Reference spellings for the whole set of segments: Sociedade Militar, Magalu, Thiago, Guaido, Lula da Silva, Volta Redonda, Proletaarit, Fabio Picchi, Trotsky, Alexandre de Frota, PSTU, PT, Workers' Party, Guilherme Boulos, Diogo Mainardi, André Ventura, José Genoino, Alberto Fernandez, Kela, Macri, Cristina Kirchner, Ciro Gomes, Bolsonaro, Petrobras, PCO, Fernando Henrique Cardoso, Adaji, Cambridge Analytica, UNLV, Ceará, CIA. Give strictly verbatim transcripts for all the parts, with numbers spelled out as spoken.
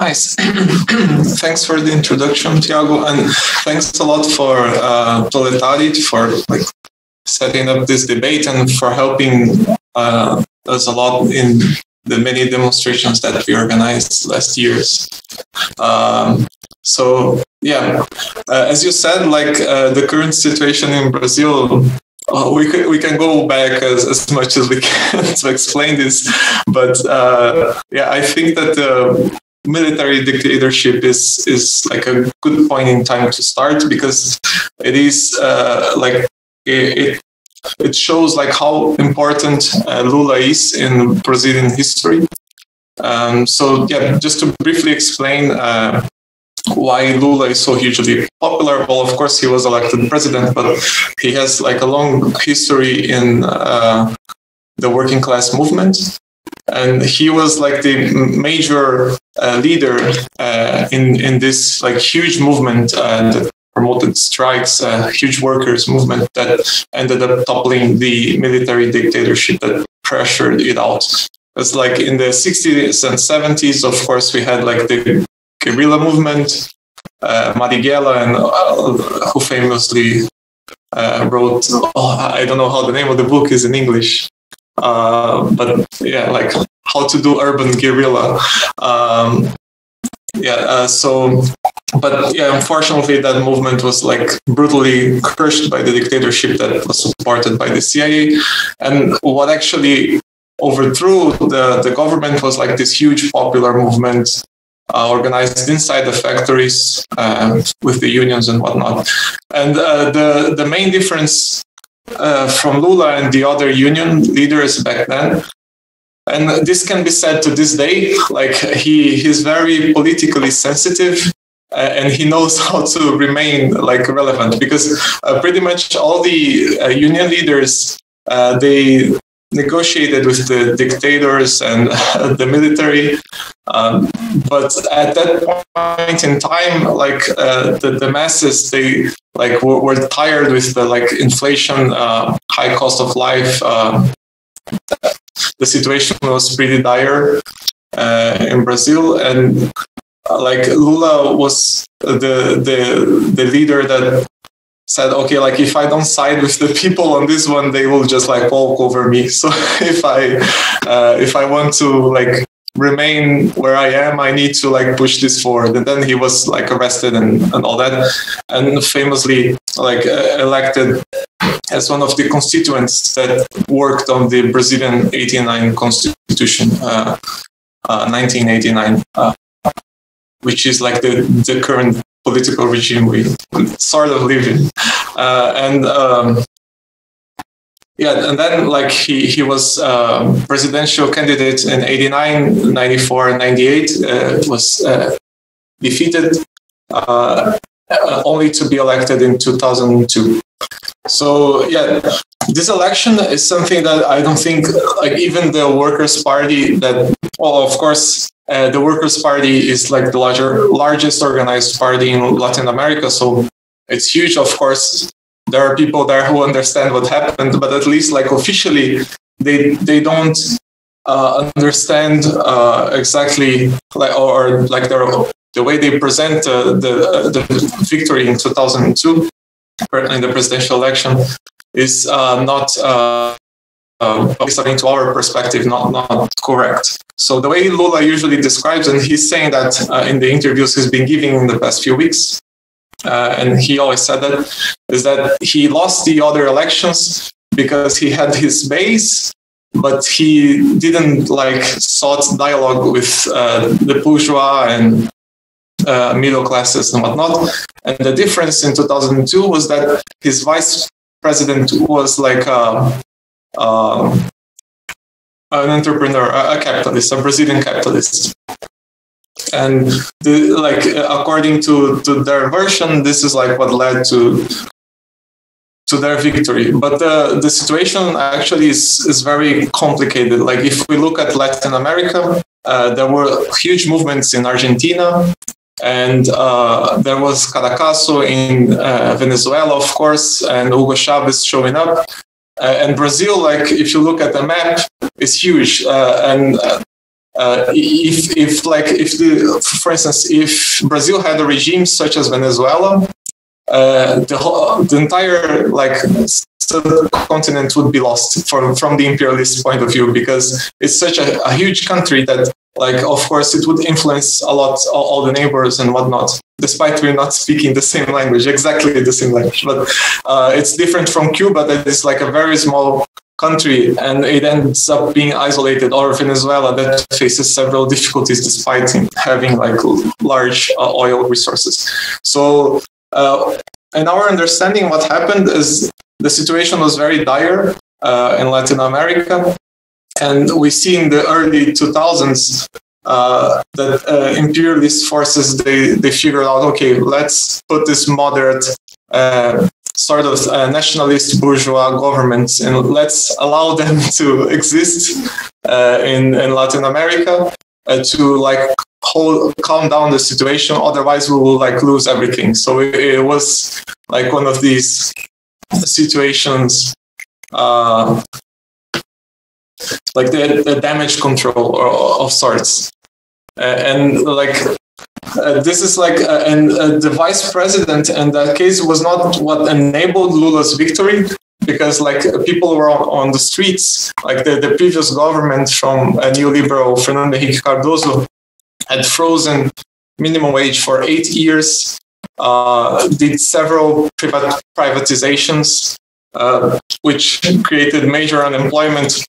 Nice. Thanks for the introduction, Thiago, and thanks a lot for uh, Proletaarit for like setting up this debate and for helping uh, us a lot in the many demonstrations that we organized last years. Um, so yeah, uh, as you said, like uh, the current situation in Brazil. Oh, we can, we can go back as, as much as we can to explain this, but uh, yeah, I think that the military dictatorship is is like a good point in time to start, because it is uh, like it, it it shows like how important uh, Lula is in Brazilian history. Um, so yeah, just to briefly explain. Uh, Why Lula is so hugely popular? Well, of course, he was elected president, but he has like a long history in uh, the working class movement, and he was like the major uh, leader uh, in in this like huge movement uh, that promoted strikes, uh, huge workers' movement that ended up toppling the military dictatorship that pressured it out. It's like in the sixties and seventies, of course, we had like the guerrilla movement, uh, Marighella, and uh, who famously uh, wrote, oh, I don't know how the name of the book is in English, uh, but yeah, like how to do urban guerrilla. Um, yeah, uh, so, but yeah, unfortunately, that movement was like brutally crushed by the dictatorship that was supported by the C I A. And what actually overthrew the, the government was like this huge popular movement. Uh, organized inside the factories uh, with the unions and whatnot. And uh, the, the main difference uh, from Lula and the other union leaders back then, and this can be said to this day, like he he's very politically sensitive uh, and he knows how to remain like relevant, because uh, pretty much all the uh, union leaders, uh, they negotiated with the dictators and uh, the military. Um, but at that point in time, like uh, the, the masses, they like were, were tired with the like inflation, uh, high cost of life. Uh, the situation was pretty dire uh, in Brazil, and uh, like Lula was the the the leader that said, okay, like if I don't side with the people on this one, they will just like walk over me. So if I uh, if I want to like remain where I am, I need to like push this forward. And then he was like arrested and, and all that, and famously like uh, elected as one of the constituents that worked on the Brazilian eighty-nine constitution, uh, uh, nineteen eighty-nine, uh, which is like the, the current political regime we sort of live in. Uh, and um, Yeah, and then like he he was uh, presidential candidate in eighty-nine, ninety-four, and ninety-eight. Uh, was uh, defeated, uh, only to be elected in two thousand two. So yeah, this election is something that I don't think like even the Workers' Party that, well, of course uh, the Workers' Party is like the larger largest organized party in Latin America, so it's huge, of course. There are people there who understand what happened, but at least like officially, they they don't uh, understand uh, exactly like or, or like their, the way they present uh, the the victory in two thousand two in the presidential election is uh, not uh, uh, according to our perspective, not not correct. So the way Lula usually describes, and he's saying that uh, in the interviews he's been giving in the past few weeks. Uh, and he always said that, is that he lost the other elections because he had his base, but he didn't like sought dialogue with uh, the bourgeois and uh, middle classes and whatnot. And the difference in two thousand two was that his vice president was like a, a, an entrepreneur, a capitalist, a Brazilian capitalist. And the, like according to, to their version, this is like what led to to their victory. But the the situation actually is is very complicated. Like if we look at Latin America, uh, there were huge movements in Argentina, and uh, there was Caracasso in uh, Venezuela, of course, and Hugo Chavez showing up. Uh, and Brazil, like if you look at the map, is huge, uh, and. Uh, Uh, if, if like, if the, for instance, if Brazil had a regime such as Venezuela, uh, the whole, the entire like subcontinent would be lost from from the imperialist point of view, because it's such a, a huge country that, like, of course, it would influence a lot all, all the neighbors and whatnot, despite we're not speaking the same language, exactly the same language. But uh, it's different from Cuba, that is like a very small country, and it ends up being isolated, or Venezuela that faces several difficulties despite having like large uh, oil resources. So uh, in our understanding, what happened is the situation was very dire uh, in Latin America. And we see in the early two thousands uh, that uh, imperialist forces, they, they figured out, okay, let's put this moderate uh, sort of uh, nationalist bourgeois governments, and let's allow them to exist uh, in, in Latin America uh, to like hold, calm down the situation. Otherwise, we will like lose everything. So it, it was like one of these situations, uh, like the, the damage control or, of sorts. Uh, and like, uh, this is like, uh, and uh, the vice president in that case was not what enabled Lula's victory, because like people were on, on the streets, like the, the previous government from a neoliberal Fernando Henrique Cardoso had frozen minimum wage for eight years, uh, did several privat privatizations, uh, which created major unemployment,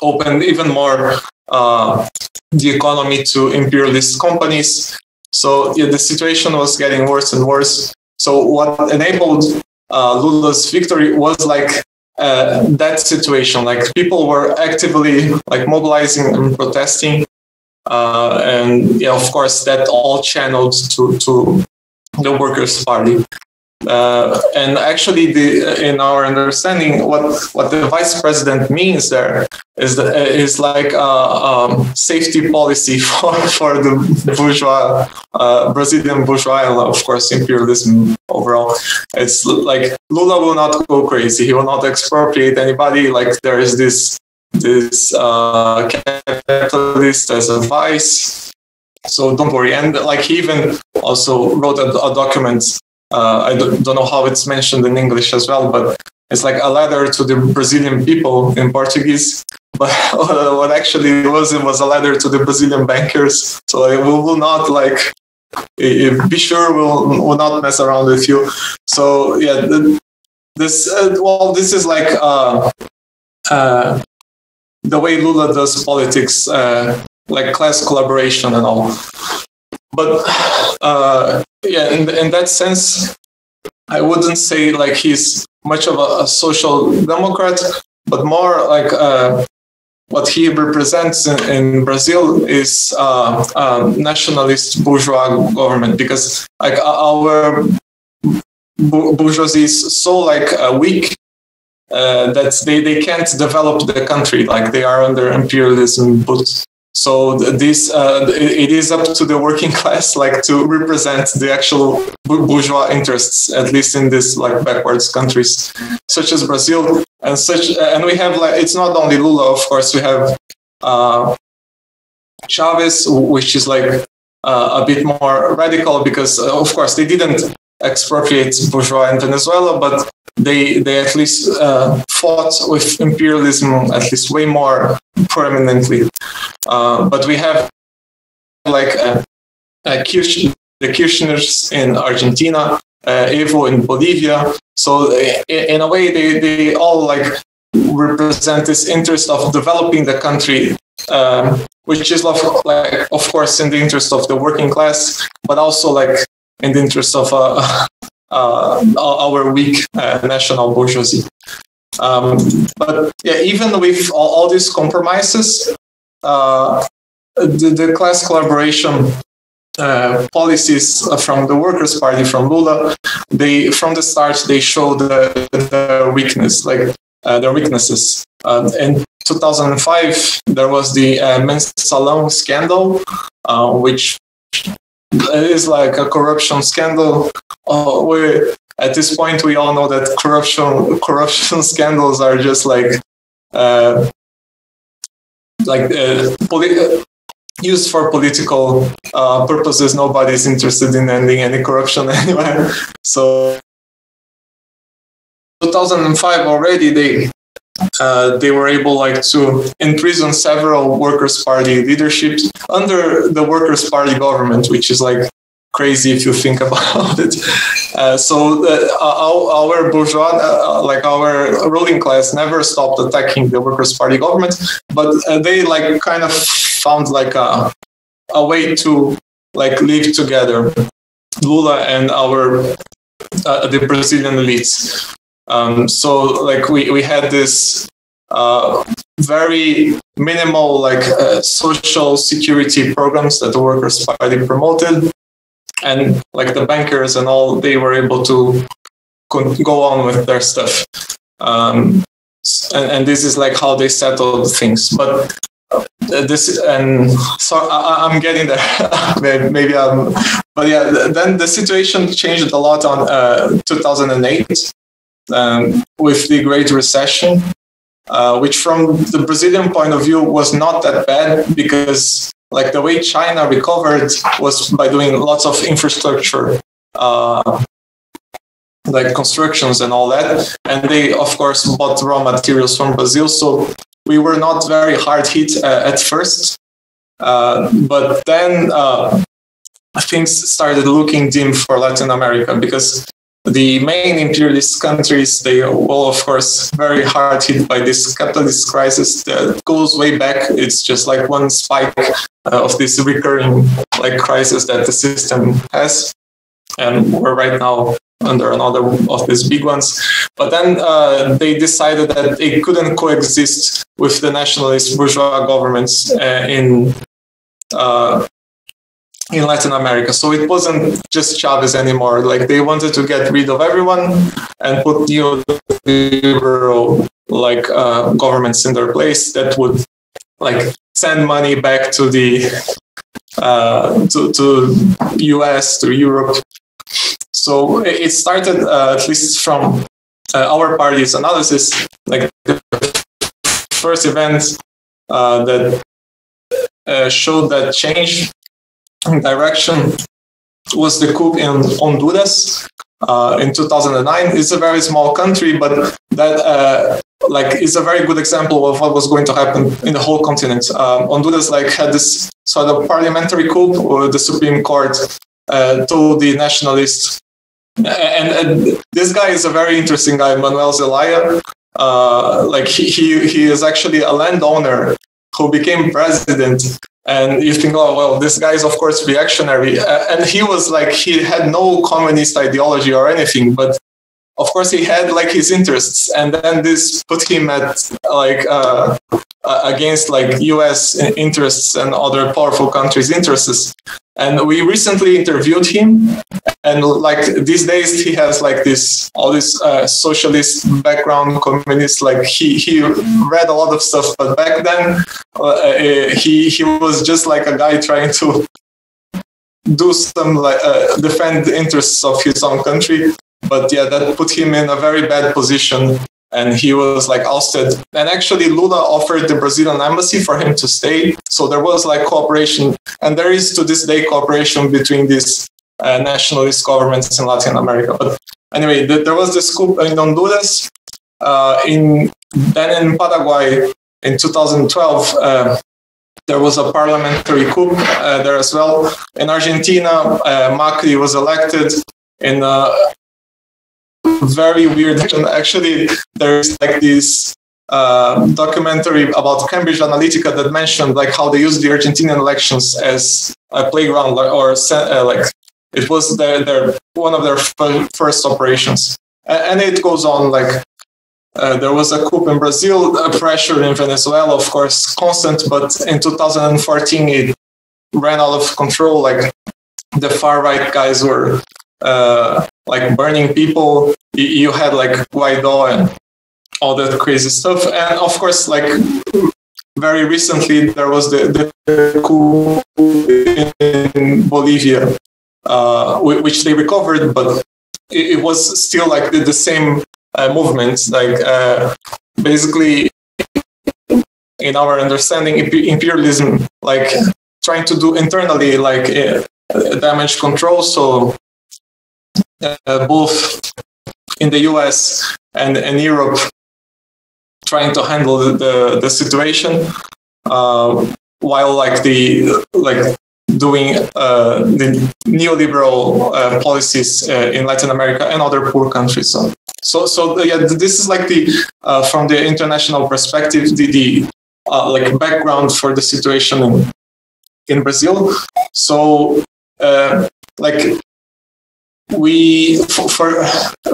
opened even more uh, the economy to imperialist companies. So yeah, the situation was getting worse and worse. So what enabled uh, Lula's victory was like uh, that situation. Like people were actively like mobilizing and protesting, uh, and yeah, of course that all channeled to to the Workers' Party. Uh, and actually, the, in our understanding, what, what the vice president means there is that is like a, a safety policy for, for the bourgeois, uh, Brazilian bourgeois, and of course imperialism overall. It's like Lula will not go crazy; he will not expropriate anybody. Like there is this this uh, capitalist as a vice, so don't worry. And like he even also wrote a, a document. Uh, I don't, don't know how it's mentioned in English as well, but it's like a letter to the Brazilian people in Portuguese. But uh, what actually it was, it was a letter to the Brazilian bankers. So uh, we will not like, uh, be sure we'll, we'll not mess around with you. So yeah, the, this, uh, well, this is like uh, uh, the way Lula does politics, uh, like class collaboration and all. But uh, yeah, in, in that sense, I wouldn't say like he's much of a, a social democrat, but more like uh, what he represents in, in Brazil is uh, a nationalist bourgeois government, because like our bourgeoisie is so like uh, weak uh, that they, they can't develop the country, like they are under imperialism boots. So this uh, it is up to the working class, like to represent the actual bourgeois interests, at least in these like backwards countries, such as Brazil, and such. And we have like it's not only Lula, of course. We have uh, Chavez, which is like uh, a bit more radical, because uh, of course they didn't expropriate bourgeois in Venezuela, but they they at least uh, fought with imperialism at least way more prominently. Uh, but we have like uh, uh, Kirch- the Kirchners in Argentina, uh, Evo in Bolivia. So uh, in a way, they, they all like represent this interest of developing the country, um, which is like of course in the interest of the working class, but also like in the interest of uh, uh, our weak uh, national bourgeoisie. Um, but yeah, even with all, all these compromises, Uh, the, the class collaboration uh, policies from the Workers' Party, from Lula, they from the start they showed the, the weakness, like uh, their weaknesses. Uh, in two thousand five, there was the uh, Mensalão scandal, uh, which is like a corruption scandal. Uh, where at this point we all know that corruption corruption scandals are just like. Uh, Like uh, poli- used for political uh, purposes. Nobody's interested in ending any corruption anywhere. So two thousand five already, they uh, they were able like to imprison several Workers' Party leaderships under the Workers' Party government, which is like crazy if you think about it. Uh, so the, uh, our bourgeois, uh, like our ruling class, never stopped attacking the Workers' Party government, but uh, they like kind of found like a a way to like live together, Lula and our uh, the Brazilian elites. Um, so like we we had this uh, very minimal like uh, social security programs that the Workers' Party promoted. And like the bankers and all, they were able to go on with their stuff. Um, and, and this is like how they settled things. But this, and so I, I'm getting there. Maybe I'm, but yeah, then the situation changed a lot on uh, two thousand eight um, with the Great Recession, uh, which from the Brazilian point of view was not that bad, because like the way China recovered was by doing lots of infrastructure, uh, like constructions and all that. And they, of course, bought raw materials from Brazil. So we were not very hard hit uh, at first. Uh, but then uh, things started looking dim for Latin America, because the main imperialist countries, they were, of course, very hard hit by this capitalist crisis that goes way back. It's just like one spike Uh, of this recurring like crisis that the system has, and we're right now under another of these big ones. But then uh, they decided that they couldn't coexist with the nationalist bourgeois governments uh, in uh, in Latin America. So it wasn't just Chavez anymore. Like they wanted to get rid of everyone and put new liberal like uh, governments in their place that would like send money back to the uh, to, to U S, to Europe. So it started, uh, at least from uh, our party's analysis, like the first event uh, that uh, showed that change in direction was the coup in Honduras uh, in two thousand nine. It's a very small country, but that uh, like it's a very good example of what was going to happen in the whole continent. Um, Honduras like had this sort of parliamentary coup, or the Supreme Court uh, told the nationalists. And, and this guy is a very interesting guy, Manuel Zelaya. Uh, like he, he he is actually a landowner who became president. And you think, oh, well, this guy is, of course, reactionary. Uh, and he was like, he had no communist ideology or anything, but of course, he had like his interests, and then this put him at like uh, against like U S interests and other powerful countries' interests. And we recently interviewed him, and like these days he has like this all this uh, socialist background, communist. Like he he read a lot of stuff, but back then uh, he he was just like a guy trying to do some like uh, defend the interests of his own country. But yeah, that put him in a very bad position, and he was like ousted. And actually, Lula offered the Brazilian embassy for him to stay. So there was like cooperation, and there is to this day cooperation between these uh, nationalist governments in Latin America. But anyway, th there was this coup in Honduras. Uh, in then in Paraguay in two thousand twelve, uh, there was a parliamentary coup uh, there as well. In Argentina, uh, Macri was elected in. Uh, Very weird. Actually, there's like this uh, documentary about Cambridge Analytica that mentioned like how they used the Argentinian elections as a playground, or uh, like it was their, their one of their first operations. And it goes on like uh, there was a coup in Brazil, a pressure in Venezuela, of course, constant. But in two thousand fourteen, it ran out of control. Like the far right guys were. Uh, like burning people, you had like Guaido and all that crazy stuff. And of course, like very recently, there was the, the coup in Bolivia, uh, which they recovered, but it was still like the, the same uh, movement. Like uh, basically, in our understanding, imperialism, like trying to do internally, like uh, damage control. So uh, both in the U S and in Europe, trying to handle the the situation, uh, while like the like doing uh, the neoliberal uh, policies uh, in Latin America and other poor countries. So, so, so yeah, this is like the uh, from the international perspective, the, the uh, like background for the situation in, in Brazil. So, uh, like we for, for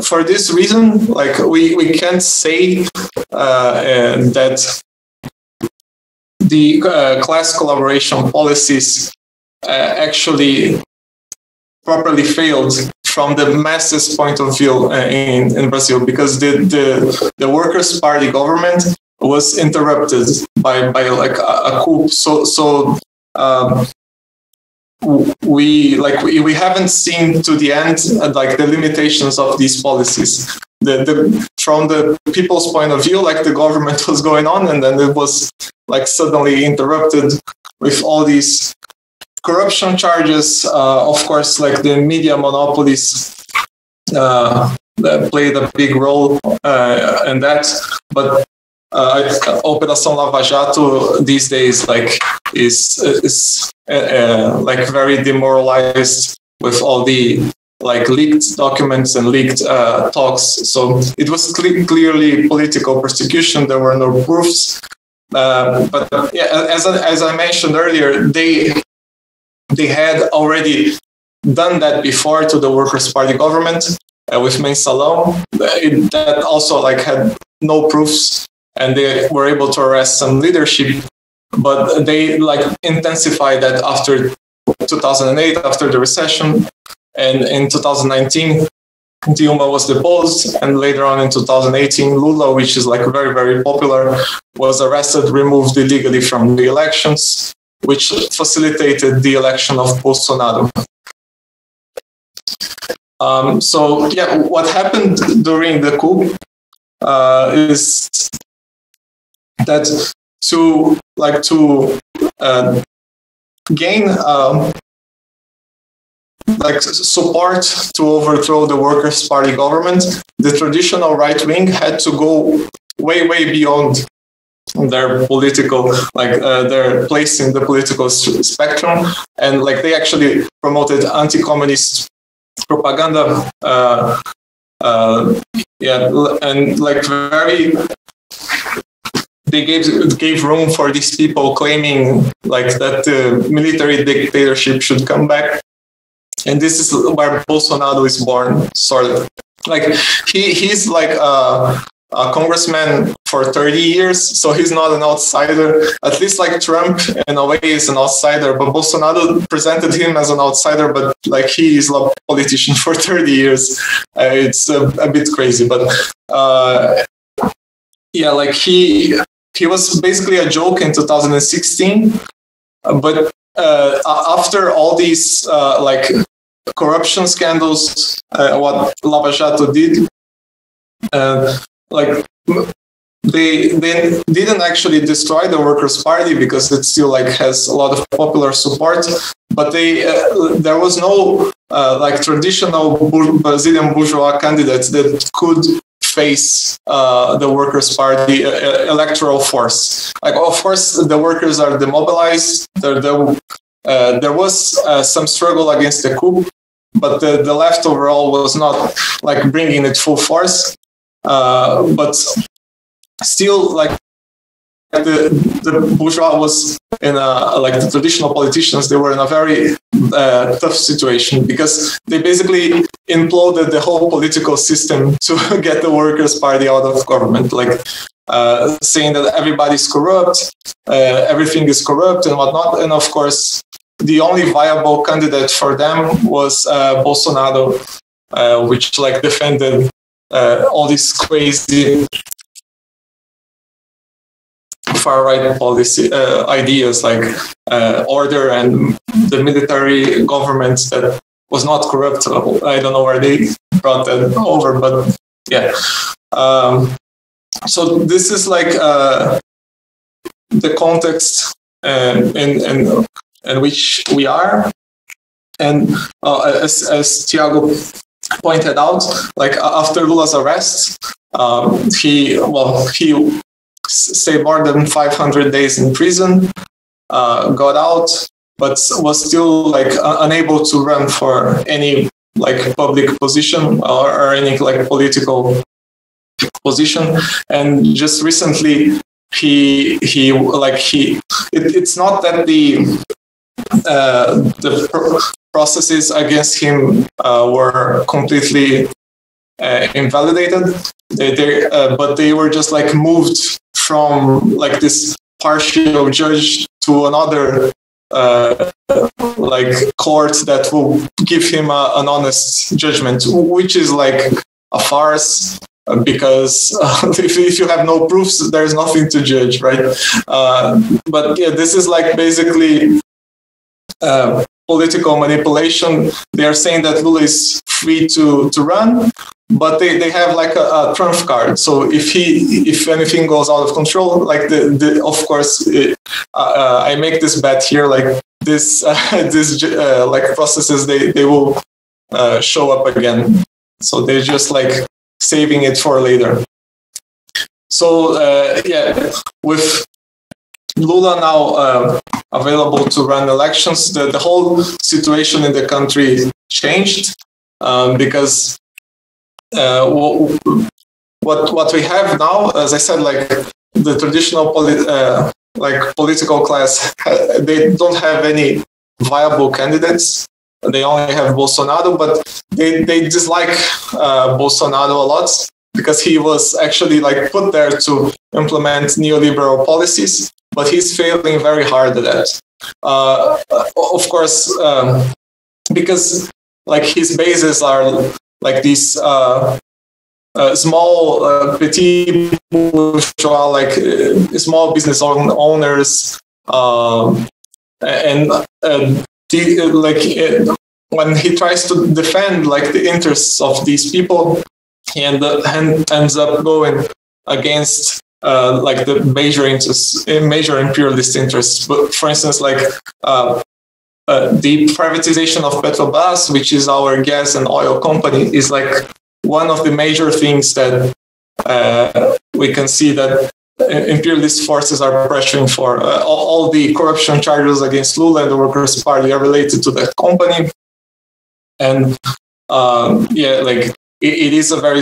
for this reason, like we we can't say uh, uh, that the uh, class collaboration policies uh, actually properly failed from the masses' point of view uh, in, in Brazil, because the, the the Workers' Party government was interrupted by by like a, a coup. So so um, we like we, we haven't seen to the end uh, like the limitations of these policies. The, the from the people's point of view, like the government was going on, and then it was like suddenly interrupted with all these corruption charges. Uh, of course, like the media monopolies uh, that played a big role uh, in that. But uh, Operação Lava Jato these days, like, is is uh, uh, like very demoralized with all the like leaked documents and leaked uh, talks. So it was cl- clearly political persecution. There were no proofs. Uh, but yeah, as I, as I mentioned earlier, they they had already done that before to the Workers' Party government uh, with Mensalão. It, that also like had no proofs, and they were able to arrest some leadership. But they like intensified that after two thousand eight, after the recession. And in two thousand nineteen, Dilma was deposed, and later on in two thousand eighteen, Lula, which is like very, very popular, was arrested, removed illegally from the elections, which facilitated the election of Bolsonaro. Um, so, yeah, what happened during the coup uh, is that to like to uh, gain um, like support to overthrow the Workers' Party government, the traditional right wing had to go way, way beyond their political, like uh, their place in the political spectrum, and like they actually promoted anti-communist propaganda, uh, uh, yeah, and like very. They gave gave room for these people claiming like that the uh, military dictatorship should come back. And this is where Bolsonaro is born, sort of. Like, he, he's like a, a congressman for thirty years, so he's not an outsider. At least like Trump, in a way, is an outsider, but Bolsonaro presented him as an outsider, but like he is a politician for thirty years. Uh, it's a, a bit crazy, but uh, yeah, like he, he was basically a joke in two thousand sixteen, but uh, after all these uh, like corruption scandals, uh, what Lava Jato did, uh, like they they didn't actually destroy the Workers' Party because it still like has a lot of popular support, but they uh, there was no uh, like traditional Brazilian bourgeois candidates that could face uh, the Workers' Party uh, electoral force. Like, of course, the workers are demobilized. There, there, uh, there was uh, some struggle against the coup, but the, the left overall was not like bringing it full force. Uh, but still, like the, the bourgeois was in a, like the traditional politicians, they were in a very uh, tough situation because they basically imploded the whole political system to get the Workers' Party out of government, like uh, saying that everybody's corrupt, uh, everything is corrupt and whatnot. And of course, the only viable candidate for them was uh, Bolsonaro, uh, which like defended uh, all these crazy far-right policy uh, ideas like uh, order and the military government that was not corrupt. I don't know where they brought that over, but yeah. Um, so this is like uh, the context uh, in, in and which we are. And uh, as, as Thiago pointed out, like after Lula's arrest, um, he well he stayed more than five hundred days in prison, uh, got out, but was still like uh, unable to run for any like public position or, or any like political position. And just recently, he he like he it, it's not that the uh, the pro processes against him uh, were completely uh, invalidated. They, they uh, but they were just like moved from like this partial judge to another uh, like court that will give him a, an honest judgment, which is like a farce. Because uh, if, if you have no proofs, there's nothing to judge, right? Uh, but yeah, this is like basically uh, political manipulation. They are saying that Lula is free to, to run, but they, they have like a, a trump card. So if he if anything goes out of control, like the, the of course it, uh, I make this bet here, like this uh, this uh, like processes they they will uh, show up again. So they're just like saving it for later. So uh, yeah, with Lula now uh, available to run elections, the, the whole situation in the country changed um, because uh, what what we have now, as I said, like the traditional polit uh, like political class, they don't have any viable candidates. They only have Bolsonaro, but they, they dislike uh, Bolsonaro a lot because he was actually like put there to implement neoliberal policies, but he's failing very hard at that. Uh, of course, um, because like his bases are like these uh, uh, small, uh, petit bourgeois, like uh, small business owners, um, and uh, The, like uh, when he tries to defend like the interests of these people, he end up, end, ends up going against uh, like the major interests, major imperialist interests. But for instance, like uh, uh, the privatization of Petrobras, which is our gas and oil company, is like one of the major things that uh, we can see that imperialist forces are pressuring for. Uh, all, all the corruption charges against Lula and the Workers' Party are related to that company. And um, yeah, like it, it is a very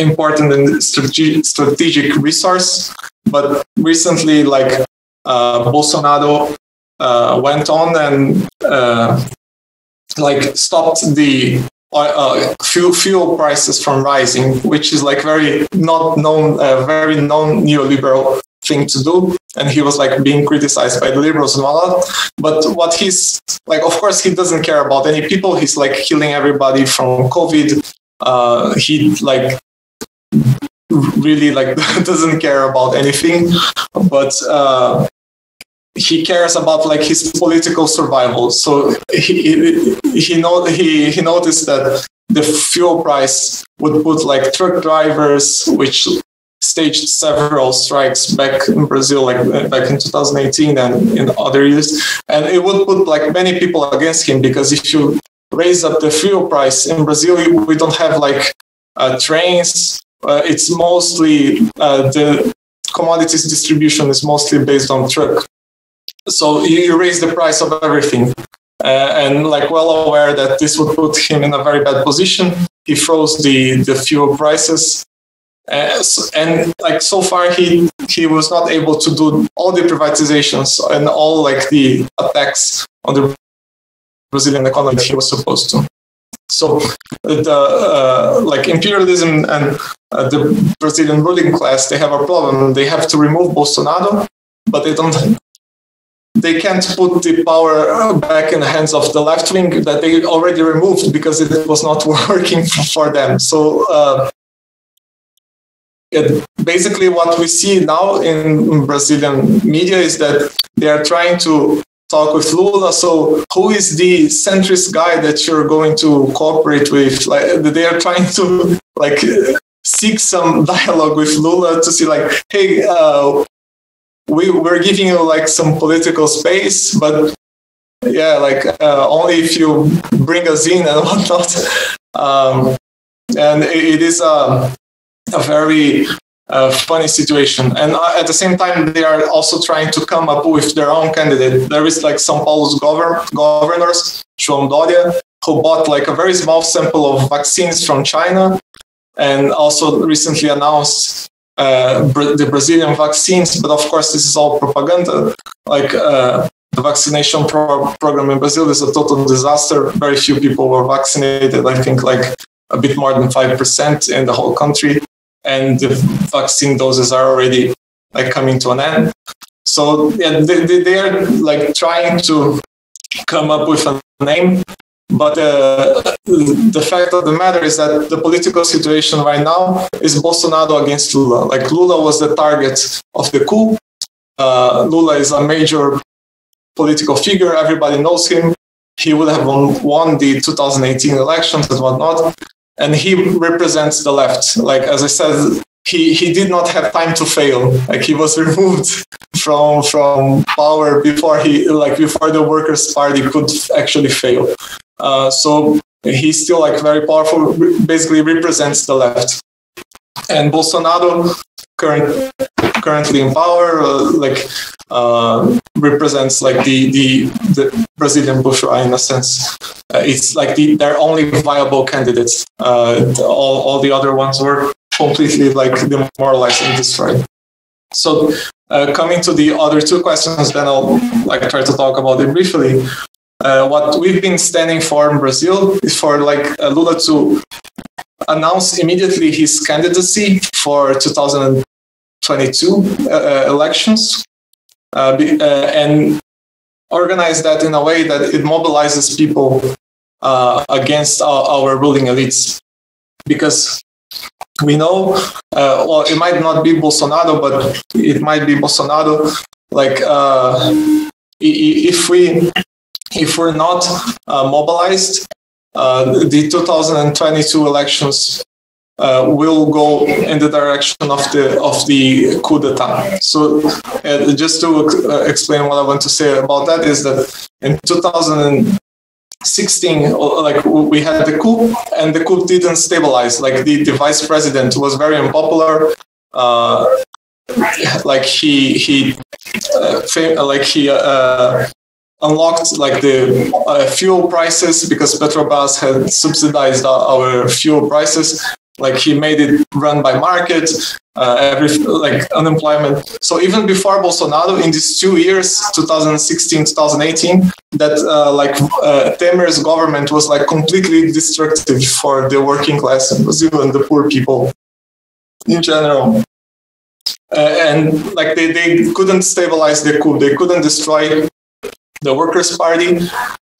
important and strategic, strategic resource. But recently, like uh, Bolsonaro uh, went on and uh, like stopped the Uh, fuel, fuel prices from rising, which is like very not known, uh, very non neoliberal thing to do, and he was like being criticized by the liberals and all that. But what he's like, of course, he doesn't care about any people. He's like killing everybody from COVID. Uh, he like really like doesn't care about anything, but uh, he cares about like his political survival. So he he know he he noticed that the fuel price would put like truck drivers, which staged several strikes back in Brazil, like back in two thousand eighteen and in other years, and it would put like many people against him because if you raise up the fuel price in Brazil, we don't have like uh, trains. Uh, it's mostly uh, the commodities distribution is mostly based on truck. So you raise the price of everything, uh, and like well aware that this would put him in a very bad position, he froze the the fuel prices, uh, so, and like so far he he was not able to do all the privatizations and all like the attacks on the Brazilian economy that he was supposed to. So the uh, like imperialism and uh, the Brazilian ruling class, they have a problem. They have to remove Bolsonaro, but they don't. They can't put the power back in the hands of the left wing that they already removed because it was not working for them. So uh, it, basically what we see now in Brazilian media is that they are trying to talk with Lula. So who is the centrist guy that you're going to cooperate with? Like, they are trying to like seek some dialogue with Lula to see like, hey, uh, We, we're giving you like some political space, but yeah, like uh, only if you bring us in and whatnot. Um, and it is a, a very uh, funny situation. And at the same time, they are also trying to come up with their own candidate. There is like São Paulo's governor, governors, João Doria, who bought like a very small sample of vaccines from China, and also recently announced uh, Bra- the Brazilian vaccines. But of course, this is all propaganda. Like uh, the vaccination pro- program in Brazil is a total disaster. Very few people were vaccinated. I think like a bit more than five percent in the whole country. And the vaccine doses are already like coming to an end. So yeah, they, they, they are like trying to come up with a name. But uh, the fact of the matter is that the political situation right now is Bolsonaro against Lula. Like Lula was the target of the coup. Uh, Lula is a major political figure. Everybody knows him. He would have won, won the two thousand eighteen elections and whatnot. And he represents the left. Like, as I said, he, he did not have time to fail. Like he was removed from from power before he like before the Workers' Party could actually fail. Uh, so he's still like very powerful, basically represents the left. And Bolsonaro, current, currently in power, uh, like uh, represents like the, the the Brazilian bourgeoisie in a sense. Uh, it's like the, they're only viable candidates. Uh, all all the other ones were completely like demoralized and destroyed. So uh, coming to the other two questions, then I'll like try to talk about it briefly. Uh, what we've been standing for in Brazil is for like uh, Lula to announce immediately his candidacy for two thousand twenty-two uh, elections uh, be, uh, and organize that in a way that it mobilizes people uh, against our, our ruling elites. Because we know, uh, well, it might not be Bolsonaro, but it might be Bolsonaro. Like uh, if we... If we're not uh, mobilized, uh, the two thousand twenty-two elections uh, will go in the direction of the of the coup d'état. So, uh, just to uh, explain what I want to say about that is that in two thousand sixteen, like we had the coup, and the coup didn't stabilize. Like the, the vice president was very unpopular. Uh, like he he uh, fam- like he. Uh, unlocked like the uh, fuel prices because Petrobras had subsidized our fuel prices. Like he made it run by market, uh, every like unemployment. So even before Bolsonaro, in these two years, twenty sixteen, twenty eighteen, that uh, like uh, Temer's government was like completely destructive for the working class in Brazil and the poor people in general. Uh, and like they, they couldn't stabilize the coup. They couldn't destroy the Workers' Party,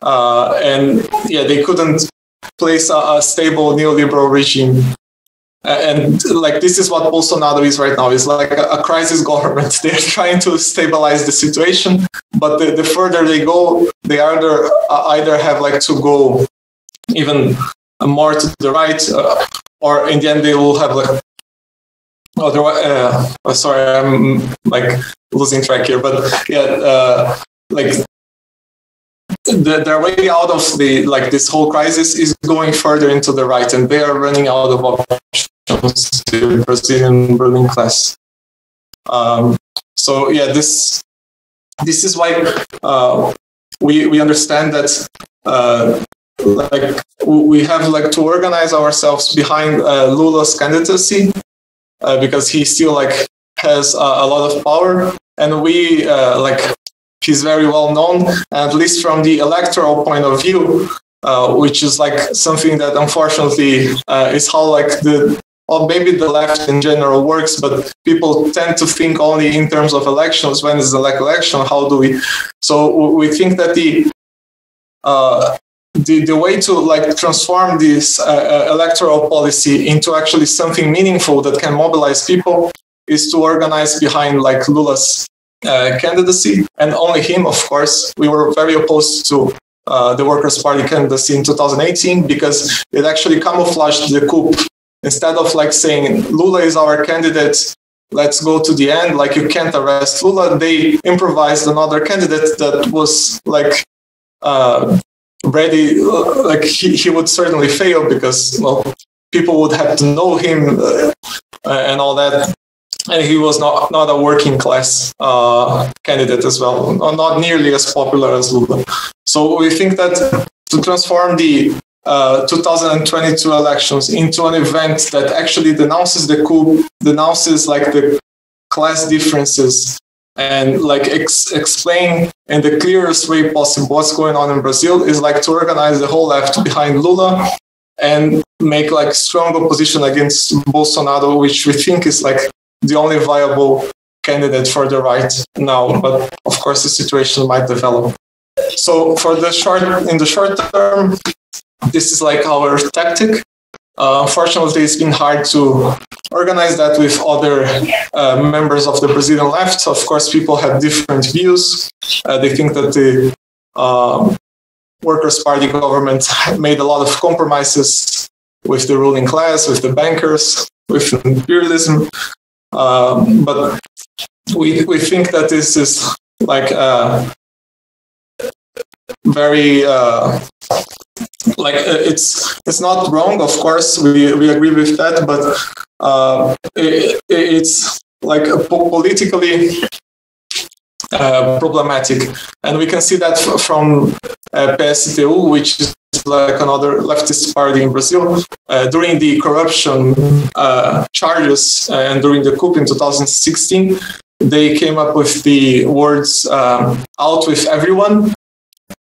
uh, and yeah, they couldn't place a, a stable neoliberal regime. And like this is what Bolsonaro is right now. It's like a, a crisis government. They're trying to stabilize the situation, but the, the further they go, they either either have like to go even more to the right, uh, or in the end they will have like. Oh, there was, uh, sorry, I'm like losing track here, but yeah, uh, like. The, their way out of the like this whole crisis is going further into the right, and they are running out of options to the Brazilian ruling class. Um, so yeah, this this is why uh, we we understand that uh, like we have like to organize ourselves behind uh, Lula's candidacy uh, because he still like has a, a lot of power, and we uh, like. He's very well known, at least from the electoral point of view, uh, which is like something that unfortunately uh, is how like the, or maybe the left in general works, but people tend to think only in terms of elections. When is the election? How do we? So we think that the uh, the, the way to like transform this uh, electoral policy into actually something meaningful that can mobilize people is to organize behind like Lula's Uh, candidacy, and only him, of course. We were very opposed to uh, the Workers' Party candidacy in two thousand eighteen because it actually camouflaged the coup. Instead of like saying Lula is our candidate, let's go to the end, like you can't arrest Lula, they improvised another candidate that was like uh, ready, like he, he would certainly fail because, well, people would have to know him uh, and all that. And he was not, not a working class uh, candidate as well, not nearly as popular as Lula. So we think that to transform the uh, two thousand twenty-two elections into an event that actually denounces the coup, denounces like the class differences, and like ex- explain in the clearest way possible what's going on in Brazil is like to organize the whole left behind Lula and make like strong opposition against Bolsonaro, which we think is like the only viable candidate for the right now. But of course, the situation might develop. So for the short, in the short term, this is like our tactic. Uh, unfortunately, it's been hard to organize that with other uh, members of the Brazilian left. Of course, people have different views. Uh, they think that the uh, Workers' Party government made a lot of compromises with the ruling class, with the bankers, with imperialism. Um, but we we think that this is like a very uh, like it's it's not wrong. Of course, we we agree with that, but uh, it, it's like politically uh, problematic, and we can see that from uh, P S T U, which is like another leftist party in Brazil. Uh, during the corruption uh, charges and during the coup in two thousand sixteen, they came up with the words um, out with everyone,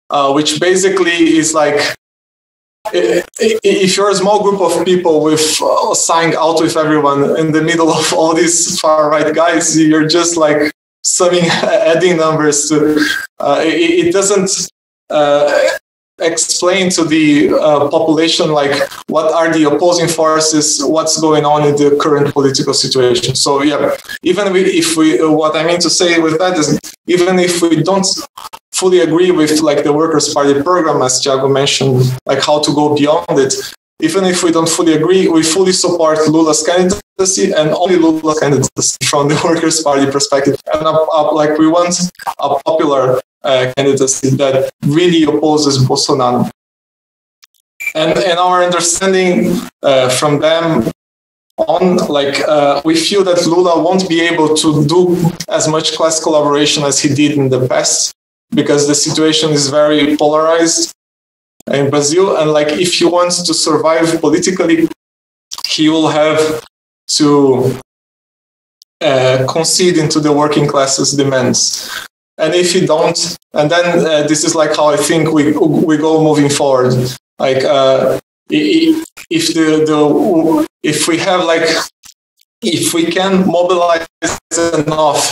uh, which basically is like, if you're a small group of people with uh, saying out with everyone in the middle of all these far-right guys, you're just like summing, adding numbers to, uh, it, it doesn't uh, explain to the uh, population like what are the opposing forces, what's going on in the current political situation. So yeah, even we, if we uh, what I mean to say with that is, even if we don't fully agree with like the Workers' Party program, as Thiago mentioned, like how to go beyond it, even if we don't fully agree, we fully support Lula's candidacy and only Lula's candidacy from the Workers' Party perspective. And up, up, like we want a popular Uh, candidacy that really opposes Bolsonaro. And in our understanding uh, from them on, like uh, we feel that Lula won't be able to do as much class collaboration as he did in the past, because the situation is very polarized in Brazil. And like if he wants to survive politically, he will have to uh, concede into the working class's demands. And if you don't, and then uh, this is like how I think we we go moving forward. Like uh, if the, the if we have like if we can mobilize enough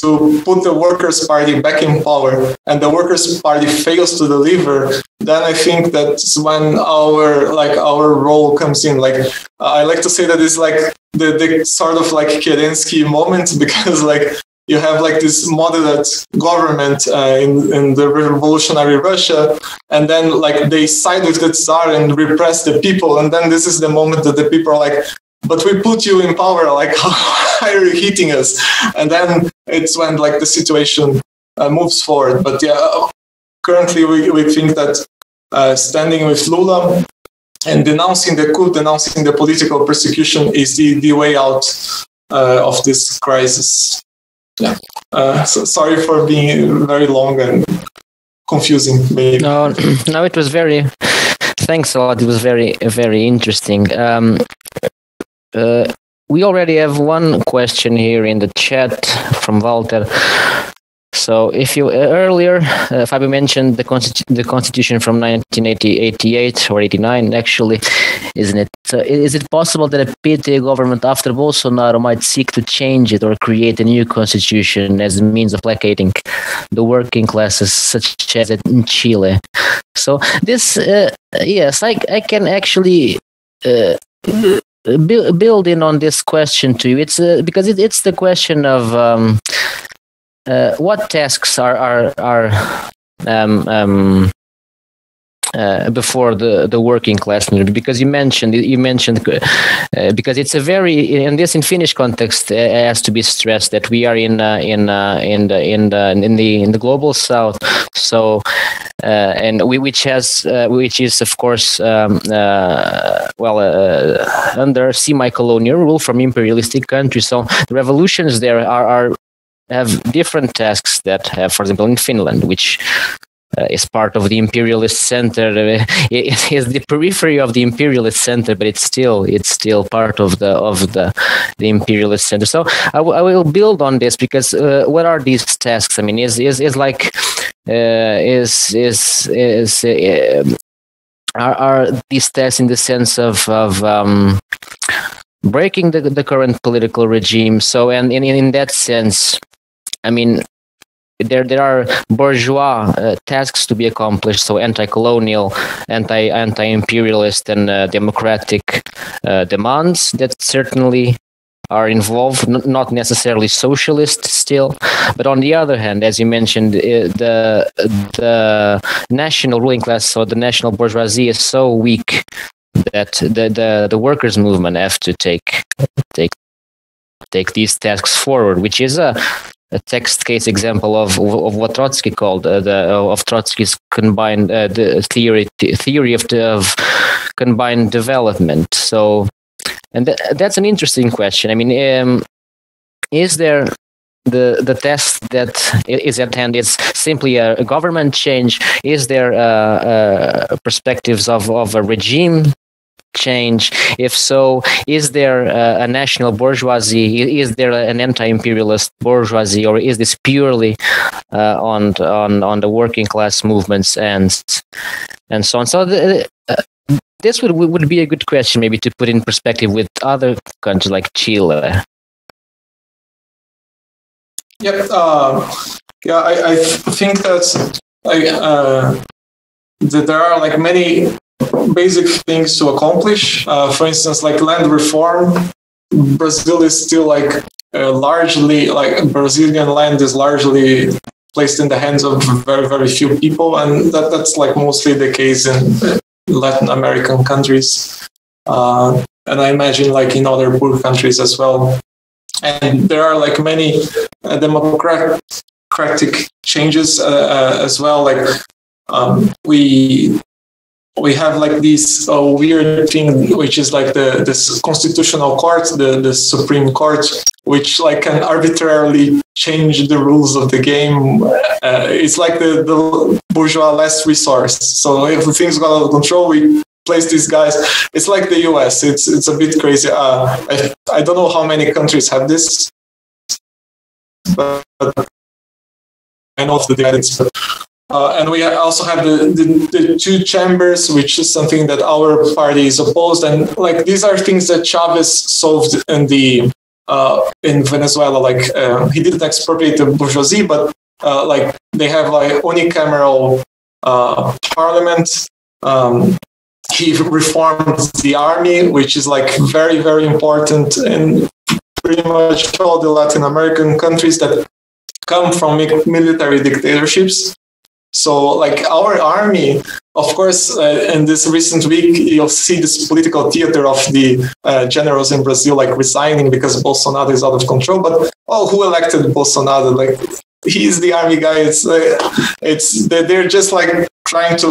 to put the Workers' Party back in power, and the Workers' Party fails to deliver, then I think that's when our like our role comes in. Like I like to say that it's like the, the sort of like Kerensky moment, because like you have like this moderate government uh, in, in the revolutionary Russia, and then like they side with the Tsar and repress the people. And then this is the moment that the people are like, but we put you in power, like how are you hitting us? And then it's when like the situation uh, moves forward. But yeah, currently we, we think that uh, standing with Lula and denouncing the coup, denouncing the political persecution is the, the way out uh, of this crisis. Yeah. Uh, so sorry for being very long and confusing. Maybe. No, no, it was very. Thanks a lot. It was very, very interesting. Um, uh, we already have one question here in the chat from Walter. So, if you uh, earlier, uh, Fabio mentioned the, constitu- the Constitution from nineteen eighty-eight or eighty-nine, actually, isn't it? So is it possible that a P T government after Bolsonaro might seek to change it or create a new constitution as a means of placating the working classes, such as in Chile? So this, uh, yes, I, I can actually. Uh, bu- building on this question to you, it's uh, because it, it's the question of. Um, Uh, what tasks are are are um, um, Uh, before the, the working class, because you mentioned you mentioned uh, because it's a very in this in Finnish context uh, has to be stressed that we are in uh, in uh, in the in the in the in the global south. So uh, and we which has uh, which is of course um, uh, well uh, under semi-colonial rule from imperialistic countries. So the revolutions there are, are have different tasks that have, for example, in Finland, which Uh, is part of the imperialist center. Uh, it is the periphery of the imperialist center, but it's still it's still part of the of the, the imperialist center. So I, w- I will build on this because uh, what are these tasks? I mean, is is is like uh, is is is uh, are are these tasks in the sense of of um, breaking the the current political regime? So and in in that sense, I mean, There, there are bourgeois uh, tasks to be accomplished. So, anti-colonial, anti, anti-imperialist, and uh, democratic uh, demands that certainly are involved. N- not necessarily socialist, still, but on the other hand, as you mentioned, uh, the the national ruling class, so the national bourgeoisie, is so weak that the the, the workers' movement have to take take take these tasks forward, which is a A text case example of of what Trotsky called uh, the of Trotsky's combined uh, the theory theory of the, of combined development. So, and th- that's an interesting question. I mean, um, is there the the task that is at hand is simply a, a government change? Is there uh, uh, perspectives of, of a regime change? If so, is there uh, a national bourgeoisie? Is there an anti-imperialist bourgeoisie, or is this purely uh, on on on the working class movements and and so on? So the, uh, this would would be a good question, maybe to put in perspective with other countries like Chile. Yep. Uh, yeah, I, I think that's like uh, that there are like many basic things to accomplish. Uh, for instance, like land reform, Brazil is still like uh, largely like Brazilian land is largely placed in the hands of very, very few people, and that, that's like mostly the case in Latin American countries, uh, and I imagine like in other poor countries as well. And there are like many uh, democratic changes uh, uh, as well. Like um, we. We have like this uh, weird thing, which is like the this constitutional court, the, the Supreme Court, which like can arbitrarily change the rules of the game. Uh, it's like the, the bourgeois last resource. So if things go out of control, we place these guys. It's like the U S. It's it's a bit crazy. Uh, I I don't know how many countries have this, but I know the difference. Uh, and we also have the, the, the two chambers, which is something that our party is opposed. And like these are things that Chavez solved in the uh, in Venezuela. Like uh, he didn't expropriate the bourgeoisie, but uh, like they have like unicameral uh, parliament. Um, he reformed the army, which is like very, very important in pretty much all the Latin American countries that come from military dictatorships. So, like our army, of course, uh, in this recent week, you'll see this political theater of the uh, generals in Brazil, like resigning because Bolsonaro is out of control. But oh, who elected Bolsonaro? Like he's the army guy. It's uh, it's they're just like trying to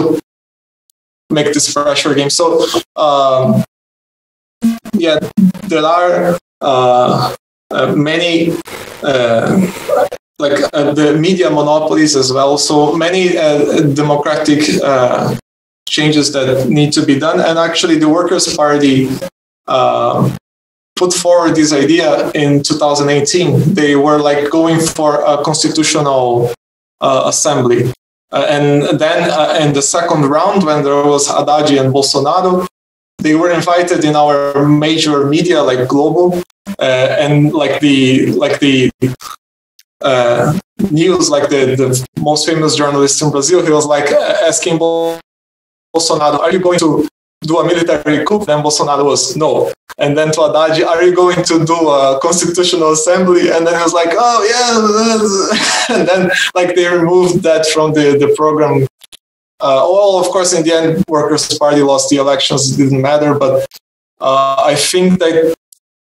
make this pressure game. So, um, yeah, there are uh, uh, many. Uh, like uh, the media monopolies as well. So many uh, democratic uh, changes that need to be done. And actually the Workers' Party uh, put forward this idea in two thousand eighteen. They were like going for a constitutional uh, assembly. Uh, and then uh, in the second round, when there was Adaji and Bolsonaro, they were invited in our major media, like Globo, uh, and like the, like the, Uh, news, like the, the most famous journalist in Brazil, he was like asking Bolsonaro, are you going to do a military coup? Then Bolsonaro was, no. And then to Haddad, are you going to do a constitutional assembly? And then he was like, oh yeah. And then like they removed that from the, the program Uh, well, of course, in the end, Workers' Party lost the elections. It didn't matter. But uh, I think that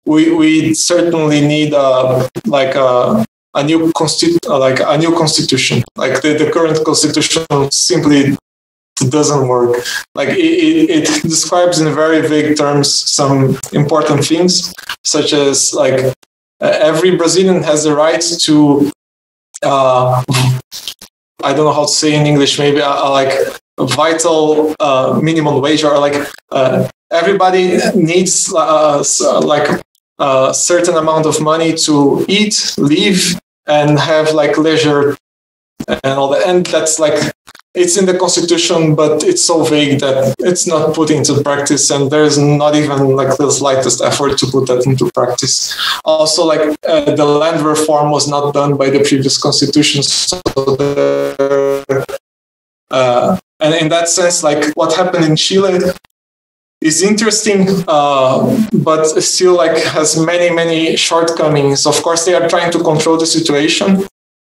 we we certainly need uh, like a a new constitu- like a new constitution. Like the, the current constitution simply doesn't work. Like it, it, it describes in very vague terms some important things, such as like uh, every Brazilian has the right to. Uh, I don't know how to say in English, maybe uh, uh, like vital uh, minimum wage, or like uh, everybody needs uh, uh, like a certain amount of money to eat, live, and have like leisure and all that. And that's like, it's in the constitution, but it's so vague that it's not put into practice, and there's not even like the slightest effort to put that into practice. Also, like uh, the land reform was not done by the previous constitution, so the, uh, and in that sense, like what happened in Chile is interesting, uh, but still like has many many shortcomings. Of course, they are trying to control the situation.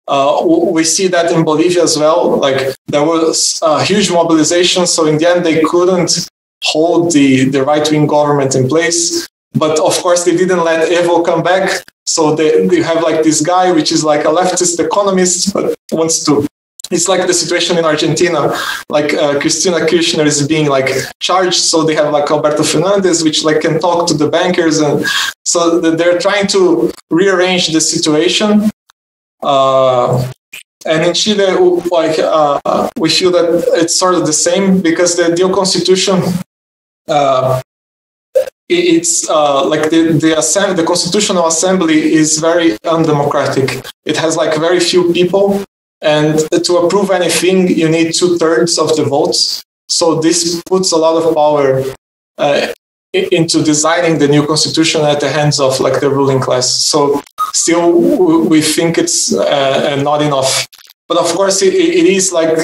Uh, we see that in Bolivia as well. Like there was a huge mobilization, so in the end they couldn't hold the, the right-wing government in place. But of course they didn't let Evo come back. So they, they have like this guy which is like a leftist economist, but wants to. It's like the situation in Argentina. Like uh, Cristina Kirchner is being like charged, so they have like Alberto Fernandez, which like can talk to the bankers, and so they're trying to rearrange the situation. Uh, and in Chile, like uh, we feel that it's sort of the same, because the new constitution, uh, it's uh, like the the, assemb- the constitutional assembly is very undemocratic. It has like very few people, and to approve anything, you need two thirds of the votes. So this puts a lot of power uh, into designing the new constitution at the hands of like the ruling class. So. Still, we think it's uh, not enough. But of course, it, it is like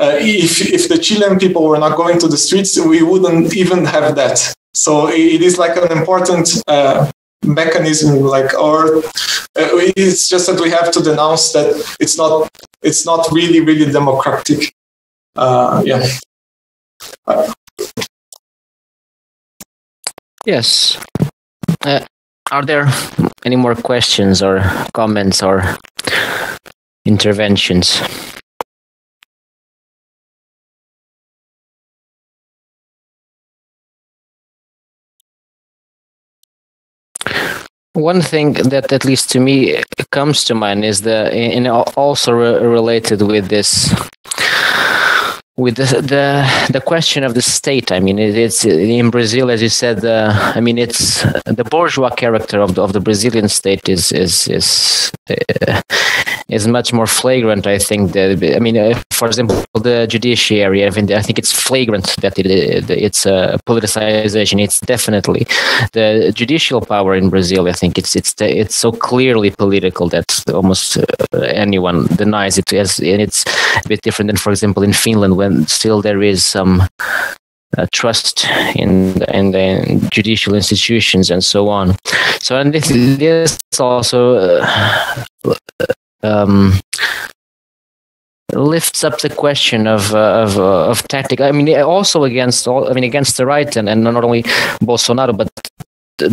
uh, if if the Chilean people were not going to the streets, we wouldn't even have that. So it is like an important uh, mechanism, like, or it's just that we have to denounce that it's not it's not really really democratic. Uh, yeah. Yes. Uh- Are there any more questions or comments or interventions? One thing that, at least to me, comes to mind is the, and also re- related with this, with the, the the question of the state. I mean, it, it's in Brazil, as you said. Uh, I mean, it's the bourgeois character of the, of the Brazilian state is is is uh, is much more flagrant. I think. That, I mean, uh, for example, the judiciary. I think, I think it's flagrant that it, it it's a uh, politicization. It's definitely the judicial power in Brazil. I think it's it's it's so clearly political that almost uh, anyone denies it. As, and it's a bit different than, for example, in Finland, when and still there is some uh, trust in the, in the judicial institutions and so on. So, and this, this also uh, um, lifts up the question of uh, of uh, of tactic. I mean, also against all. I mean, against the right, and, and not only Bolsonaro, but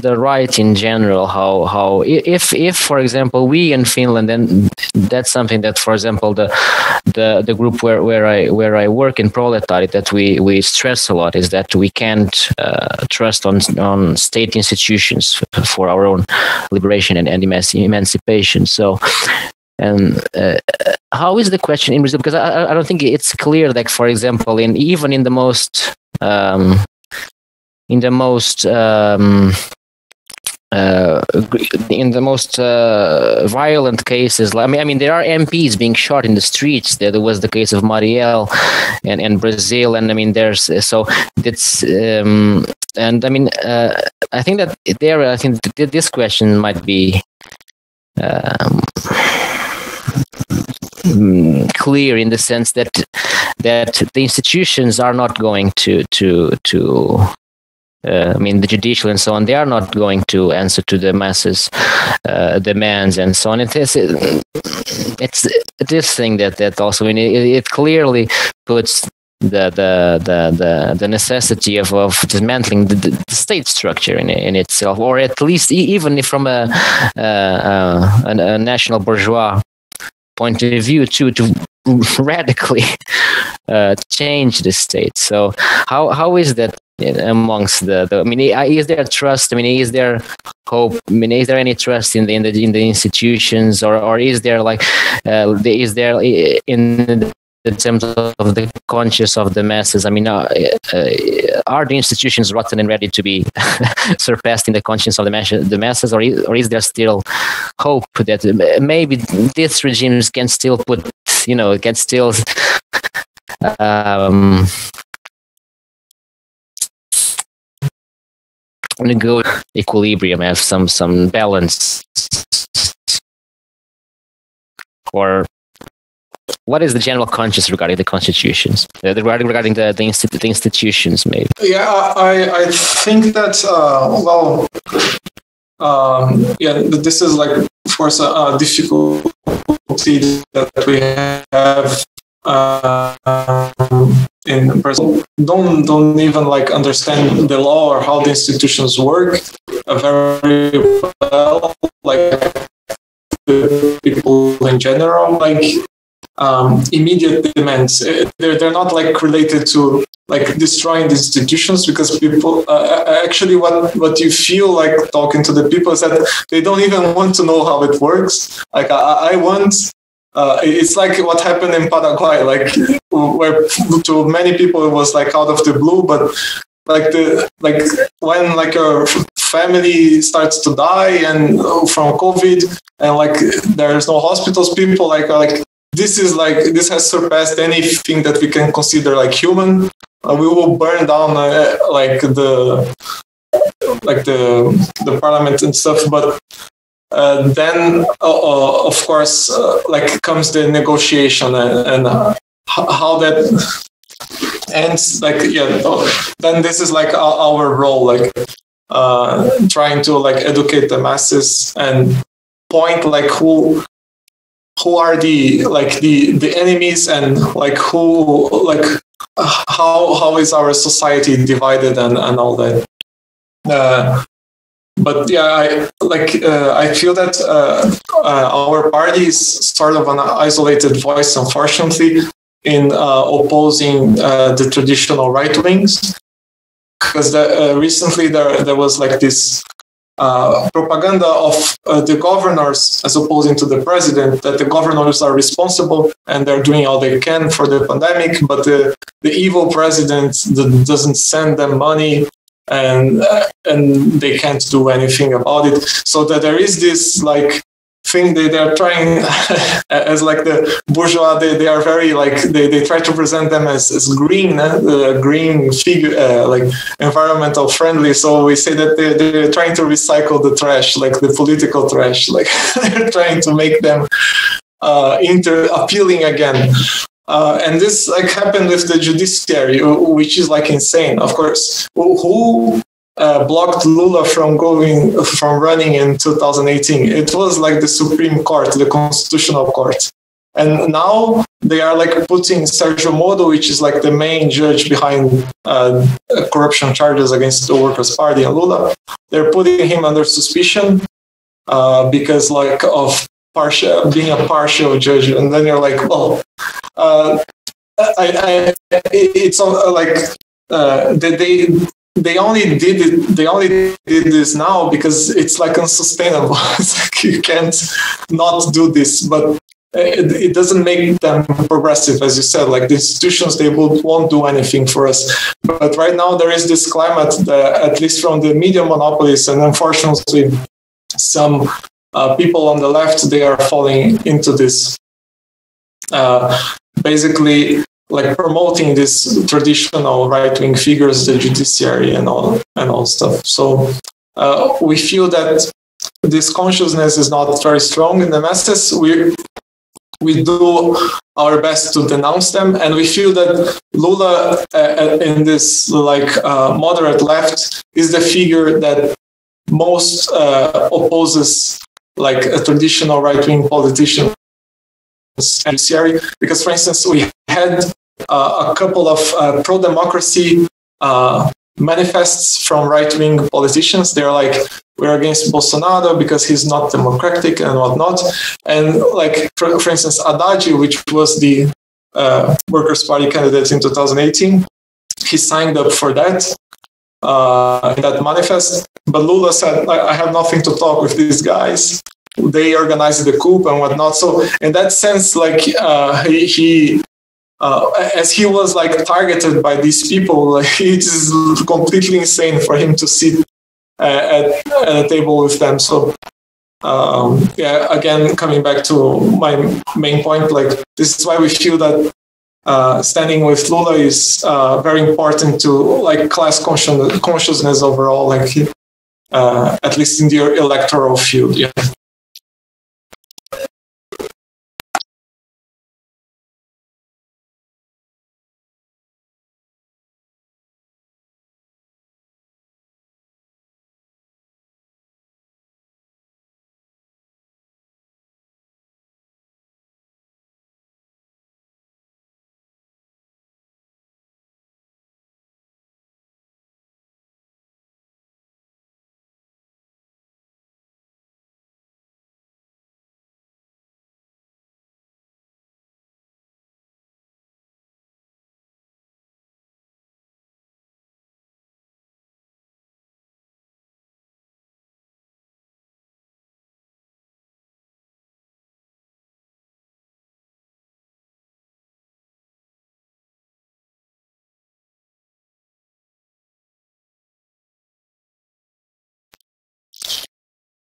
the right in general. How how if if for example we in Finland, and that's something that, for example, the the the group where where I where I work in Proletaarit, that we we stress a lot, is that we can't uh, trust on on state institutions for our own liberation and, and emancipation. So. And uh, how is the question in Brazil? Because I, I don't think it's clear that, for example, in even in the most um, in the most um, uh, in the most uh, violent cases, I mean, I mean, there are M Ps being shot in the streets. There was the case of Marighella and and Brazil, and I mean, there's so that's. Um, and I mean, uh, I think that there, I think that this question might be. Um, clear in the sense that that the institutions are not going to to to uh, I mean the judicial and so on, they are not going to answer to the masses uh, demands and so on. It is it's this thing that that also, I mean, it, it clearly puts the the the the, the necessity of, of dismantling the, the state structure in in itself, or at least even if from a, a, a, a national bourgeois point of view, to to radically uh, change the state. So how how is that amongst the, the? I mean, is there trust? I mean, is there hope? I mean, is there any trust in the in the, in the institutions, or or is there like uh, is there in in terms of the conscience of the masses? I mean, uh, uh, are the institutions rotten and ready to be surpassed in the conscience of the, mas the masses, or is, or is there still hope that maybe these regimes can still put, you know, can still um, go equilibrium, have some some balance, or? What is the general conscience regarding the constitutions, uh, regarding, regarding the, the, institu the institutions, maybe? Yeah, I, I think that, uh, well, um, yeah, this is like, of course, a, a difficulty that we have uh, in Brazil. Don't, don't even like understand the law or how the institutions work very well, like people in general, like, Um, immediate demands. They're, they're not like related to like destroying the institutions, because people uh, actually what, what you feel like talking to the people is that they don't even want to know how it works. Like I, I want, uh, it's like what happened in Paraguay, like where to many people it was like out of the blue, but like the, like when like your family starts to die and from COVID and like there's no hospitals, people like are like, this is like, this has surpassed anything that we can consider like human. Uh, we will burn down uh, like the like the the parliament and stuff. But uh, then, uh, of course, uh, like comes the negotiation and, and uh, how that ends. Like yeah, then this is like our, our role, like uh, trying to like educate the masses and point like who. Who are the like the the enemies and like who like how how is our society divided and and all that. Uh, but yeah, I like uh, I feel that uh, uh, our party is sort of an isolated voice, unfortunately, in uh, opposing uh, the traditional right wings, because the, uh, recently there there was like this. Uh, propaganda of uh, the governors as opposed to the president, that the governors are responsible and they're doing all they can for the pandemic, but the, the evil president doesn't send them money and uh, and they can't do anything about it. So that there is this like thing that they're trying as like the bourgeois, they, they are very like they, they try to present them as, as green, uh, green figure, uh, like environmental friendly. So we say that they, they're trying to recycle the trash, like the political trash, like they're trying to make them uh, inter appealing again. Uh, and this like happened with the judiciary, which is like insane. Of course, who Uh, blocked Lula from going from running in two thousand eighteen. It was like the Supreme Court, the Constitutional Court, and now they are like putting Sergio Moro, which is like the main judge behind uh, corruption charges against the Workers' Party and Lula. They're putting him under suspicion uh, because like of partial being a partial judge, and then you're like, well, uh, I, I, it's like uh, they. they They only did it. They only did this now because it's like unsustainable. It's like you can't not do this, but it, it doesn't make them progressive, as you said. Like the institutions, they will, won't do anything for us. But right now there is this climate, that, at least from the media monopolies, and unfortunately, some uh, people on the left, they are falling into this. Uh, basically. Like promoting these traditional right-wing figures, the judiciary and all and all stuff. So uh, we feel that this consciousness is not very strong in the masses. We we do our best to denounce them, and we feel that Lula uh, in this like uh, moderate left is the figure that most uh, opposes like a traditional right-wing politician. Judiciary, because for instance we had uh, a couple of uh, pro-democracy uh, manifests from right-wing politicians. They're like, we're against Bolsonaro because he's not democratic and whatnot. And like, for, for instance, Adaji, which was the uh, Workers' Party candidate in two thousand eighteen, he signed up for that, uh, in that manifest. But Lula said, I have nothing to talk with these guys. They organized the coup and whatnot. So in that sense, like uh, he, he uh, as he was like targeted by these people, like, it is completely insane for him to sit at, at a table with them. So um, yeah, again, coming back to my main point, like this is why we feel that uh, standing with Lula is uh, very important to like class conscious consciousness overall, like uh, at least in the electoral field. Yeah.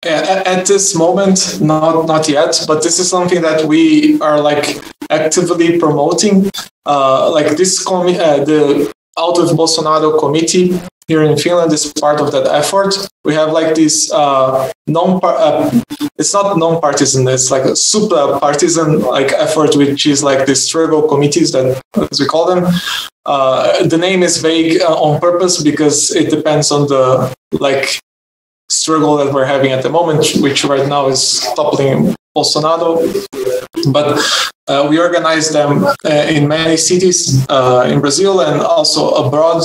At this moment, not not yet, but this is something that we are like actively promoting. Uh, like this, com uh, the Out with Bolsonaro committee here in Finland is part of that effort. We have like this uh, non uh, it's not non-partisan, it's like a supra-partisan like effort, which is like the struggle committees that, as we call them. Uh, the name is vague uh, on purpose because it depends on the like. struggle that we're having at the moment, which right now is toppling Bolsonaro, but uh, we organize them uh, in many cities uh, in Brazil and also abroad.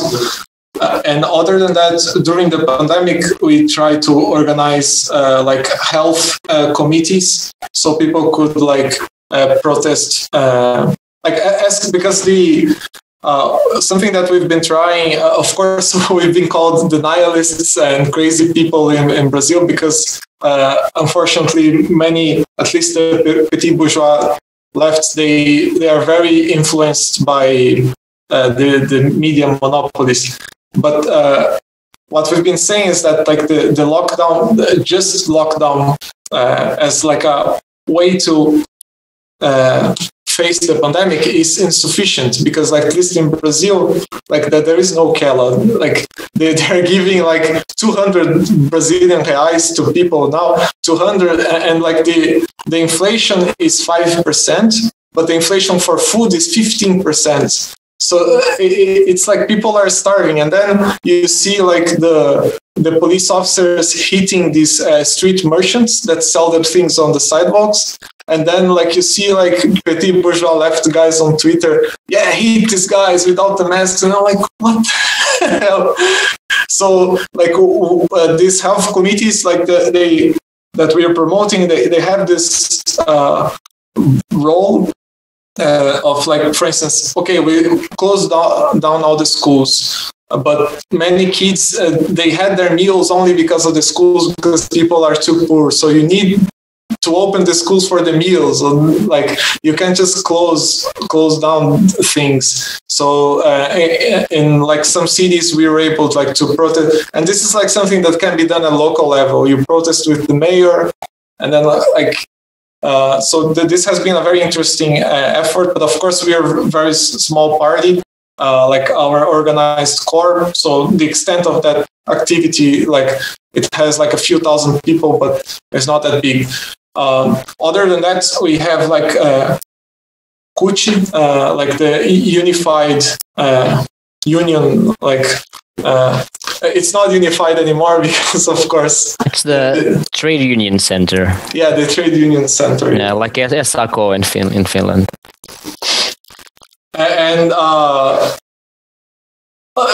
Uh, and other than that, during the pandemic, we tried to organize uh, like health uh, committees, so people could like uh, protest, uh, like ask because the. Uh, something that we've been trying, uh, of course, we've been called the nihilists and crazy people in, in Brazil because, uh, unfortunately, many, at least the petit bourgeois left, they, they are very influenced by uh, the, the media monopolies. But uh, what we've been saying is that like the, the lockdown, just lockdown uh, as like a way to uh, face the pandemic is insufficient because, like, at least in Brazil, like that there is no Kela. Like they, they're giving like two hundred Brazilian reais to people now, two hundred, and, and like the the inflation is five percent, but the inflation for food is fifteen percent. So it, it's like people are starving, and then you see like the the police officers hitting these uh, street merchants that sell them things on the sidewalks. And then, like, you see, like, petit bourgeois left guys on Twitter, yeah, hate these guys without the masks. And I'm like, what the hell? So, like, uh, these health committees, like, the, they that we are promoting, they, they have this uh, role uh, of, like, for instance, okay, we closed down, down all the schools. But many kids, uh, they had their meals only because of the schools, because people are too poor. So you need to open the schools for the meals, and like you can't just close close down things. So uh, in like some cities, we were able to like to protest, and this is like something that can be done at local level. You protest with the mayor, and then like uh, so. Th this has been a very interesting uh, effort, but of course we are a very small party, uh, like our organized core. So the extent of that activity, like it has like a few thousand people, but it's not that big. Um, other than that, we have like uh, C U T, uh, like the unified uh, union. Like uh, it's not unified anymore because, of course, it's the, the trade union center. Yeah, the trade union center. Yeah, like S A C O in Finland. In Finland. Uh, And uh,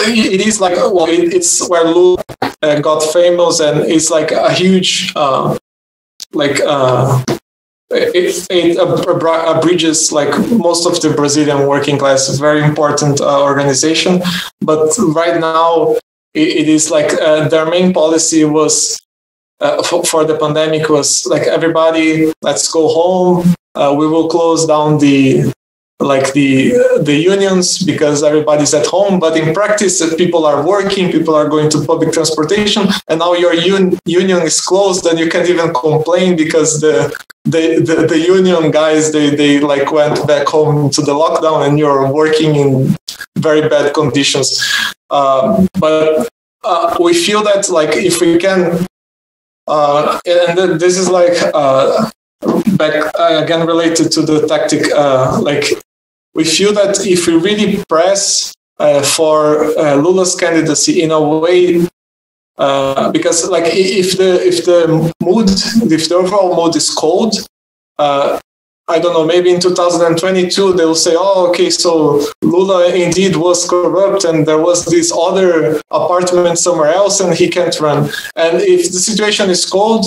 it is like, well, it, it's where Lula uh, got famous, and it's like a huge, uh, like, uh, it, it uh, bridges like most of the Brazilian working class, a very important uh, organization. But right now, it, it is like uh, their main policy was uh, for, for the pandemic was like, everybody, let's go home. Uh, we will close down the like the the unions because everybody's at home. But in practice, people are working, people are going to public transportation, and now your un union is closed, and you can't even complain because the the the, the union guys they they like went back home to the lockdown, and you're working in very bad conditions. Um, but uh, we feel that like if we can, uh, and this is like. Uh, Back uh, again, related to the tactic, uh, like we feel that if we really press uh, for uh, Lula's candidacy in a way, uh, because like if the if the mood, if the overall mood is cold, uh, I don't know, maybe in two thousand twenty-two they will say, oh, okay, so Lula indeed was corrupt, and there was this other apartment somewhere else, and he can't run. And if the situation is cold,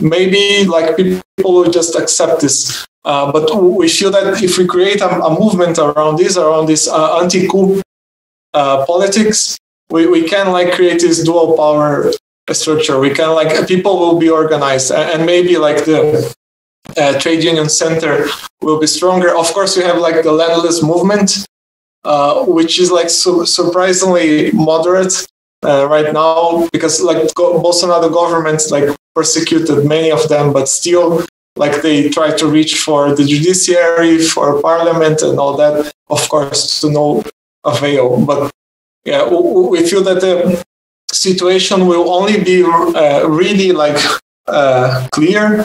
maybe like people will just accept this, uh, but we feel that if we create a, a movement around this, around this uh, anti-coup uh, politics, we, we can like create this dual power structure. We can like people will be organized, and maybe like the uh, trade union center will be stronger. Of course, we have like the Landless movement, uh, which is like su surprisingly moderate uh, right now, because like go Bolsonaro governments like persecuted many of them, but still, like they try to reach for the judiciary, for parliament, and all that. Of course, to no avail. But yeah, we feel that the situation will only be uh, really like uh, clear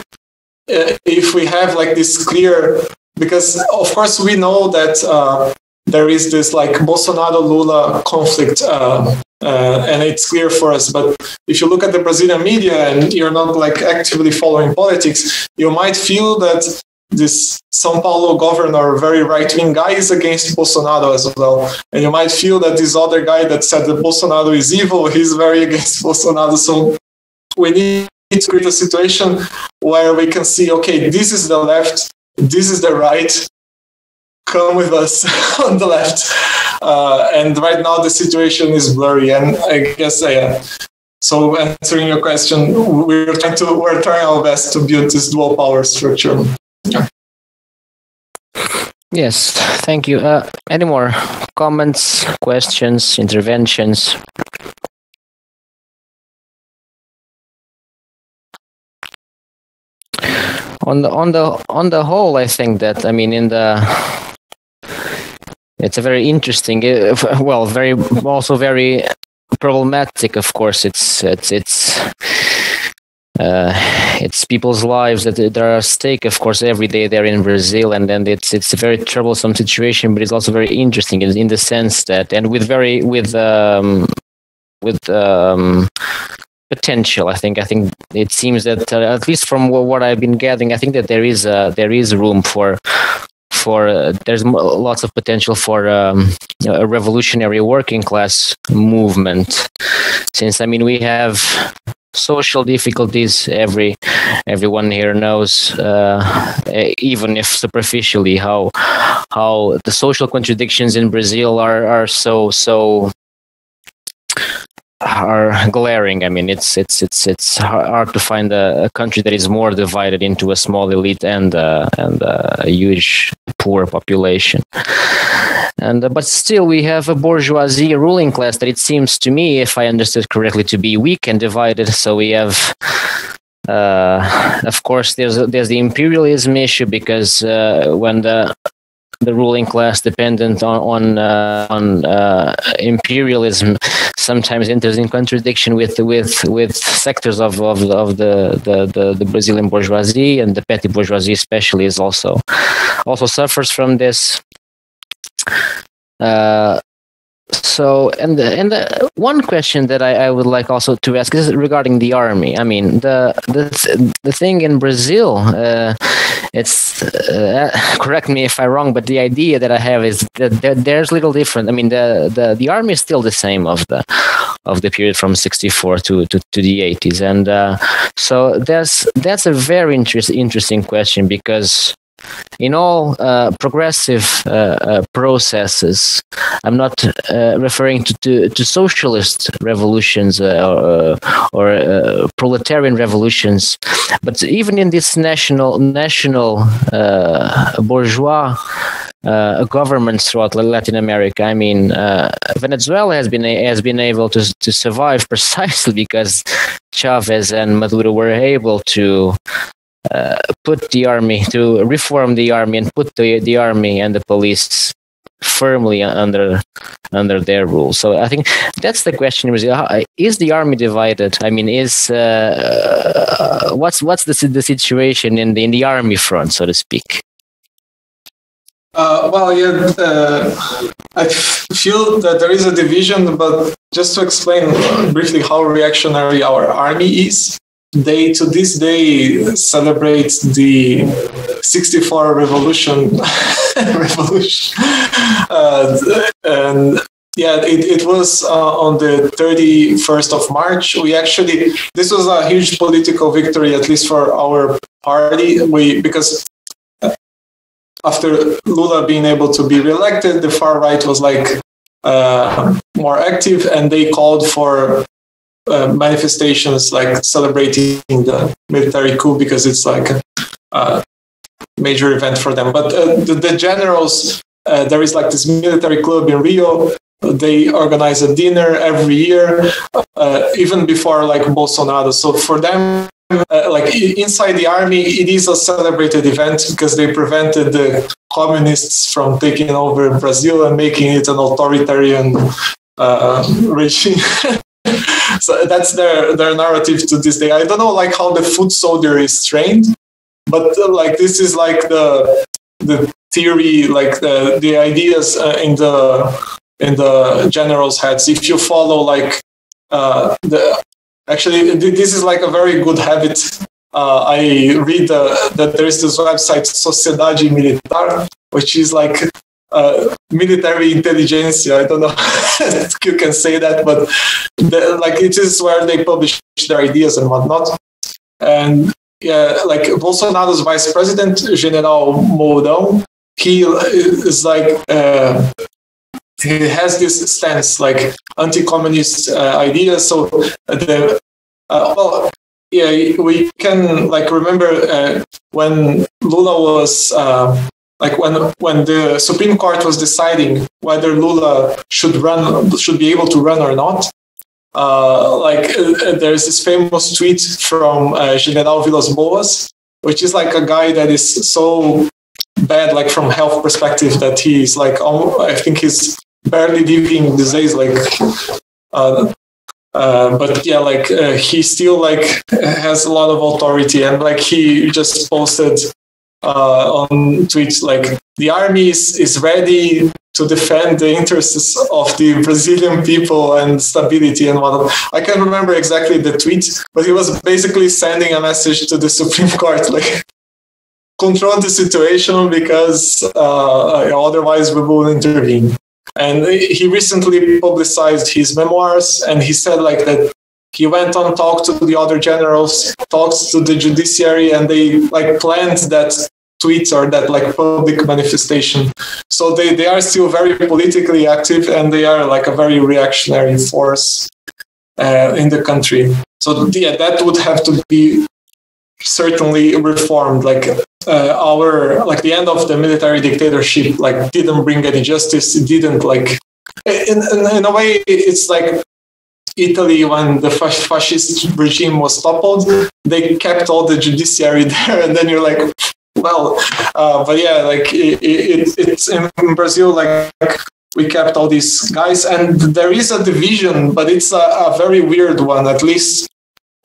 if we have like this clear. Because of course we know that uh, there is this like Bolsonaro-Lula conflict. Uh, Uh, and it's clear for us, but if you look at the Brazilian media and you're not like actively following politics, you might feel that this São Paulo governor, very right-wing guy, is against Bolsonaro as well, and you might feel that this other guy that said that Bolsonaro is evil, he's very against Bolsonaro. So we need to create a situation where we can see, okay, this is the left, this is the right, come with us on the left. Uh, and right now the situation is blurry, and I guess yeah. So answering your question, we're trying to we're trying our best to build this dual power structure. Yeah. Yes, thank you. Uh, any more comments, questions, interventions? On the on the on the whole, I think that I mean in the. It's a very interesting, well, very also very problematic. Of course, it's it's it's uh, it's people's lives that are at stake. Of course, every day they're in Brazil, and then it's it's a very troublesome situation. But it's also very interesting in the sense that, and with very with um, with um, potential. I think I think it seems that uh, at least from what I've been gathering, I think that there is a, there is room for. For uh, there's lots of potential for um, a revolutionary working class movement, since I mean we have social difficulties. Every everyone here knows, uh, even if superficially, how how the social contradictions in Brazil are are so so. Are glaring. I mean, it's it's it's it's hard to find a, a country that is more divided into a small elite and uh, and uh, a huge poor population. And uh, but still, we have a bourgeoisie ruling class that it seems to me, if I understood correctly, to be weak and divided. So we have. Uh, of course, there's there's the imperialism issue, because uh, when the the ruling class dependent on on, uh, on uh, imperialism sometimes enters in contradiction with with with sectors of of, of the, the, the the Brazilian bourgeoisie, and the petty bourgeoisie especially is also also suffers from this. Uh, So, and the, and the one question that I, I would like also to ask is regarding the army. I mean, the the, the thing in Brazil, uh, it's uh, correct me if I'm wrong, but the idea that I have is that there's little different. I mean, the, the, the army is still the same of the of the period from sixty-four to, to, to the eighties, and uh, so that's that's a very interest, interesting question, because in all uh, progressive uh, uh, processes, I'm not uh, referring to, to, to socialist revolutions uh, or, or uh, proletarian revolutions, but even in this national national uh, bourgeois uh, governments throughout Latin America. I mean, uh, Venezuela has been a, has been able to to survive precisely because Chavez and Maduro were able to Uh, put the army to reform the army and put the the army and the police firmly under under their rule. So I think that's the question: is is the army divided? I mean, is uh, uh, what's what's the the situation in the in the army front, so to speak? Uh, well, yeah, uh, I feel that there is a division, but just to explain briefly how reactionary our army is. They, to this day, celebrate the sixty-four revolution, revolution. Uh, and yeah, it, it was uh, on the thirty-first of March. We actually, this was a huge political victory, at least for our party. We, because after Lula being able to be reelected, the far right was like uh, more active, and they called for Uh, manifestations like celebrating the military coup, because it's like a uh, major event for them. But uh, the, the generals, uh, there is like this military club in Rio. They organize a dinner every year, uh, even before like Bolsonaro. So for them, uh, like inside the army, it is a celebrated event because they prevented the communists from taking over Brazil and making it an authoritarian uh, regime. So that's their, their narrative to this day. I don't know like how the foot soldier is trained, but uh, like this is like the the theory, like the the ideas uh, in the in the generals' heads. If you follow like uh, the actually this is like a very good habit. Uh, I read uh, that there is this website Sociedade Militar, which is like Uh, military intelligentsia. I don't know if you can say that, but the, like it is where they publish their ideas and whatnot. And yeah, like Bolsonaro's vice president, General Mourão, he is like uh, he has this stance, like anti-communist uh, ideas. So the uh, well, yeah, we can like remember uh, when Lula was. Uh, Like when when the Supreme Court was deciding whether Lula should run, should be able to run or not, uh, like uh, there's this famous tweet from uh, General Vilas Boas, which is like a guy that is so bad, like from health perspective, that he's like, oh, I think he's barely living these days, like. Uh, Uh, but yeah, like uh, he still like has a lot of authority, and like he just posted. Uh, on tweets like the army is, is ready to defend the interests of the Brazilian people and stability and whatnot. I can't remember exactly the tweet, but he was basically sending a message to the Supreme Court like control the situation because uh, otherwise we will intervene. And he recently publicized his memoirs, and he said like that he went on talk to the other generals, talks to the judiciary, and they like planned that tweet or that like public manifestation. So they, they are still very politically active, and they are like a very reactionary force uh, in the country. So yeah, that would have to be certainly reformed. Like uh, our like the end of the military dictatorship like didn't bring any justice. It didn't like in in, in a way it's like. Italy, when the fascist regime was toppled, they kept all the judiciary there, and then you're like, well, uh, but yeah, like it, it, it's in Brazil, like we kept all these guys, and there is a division, but it's a, a very weird one. At least,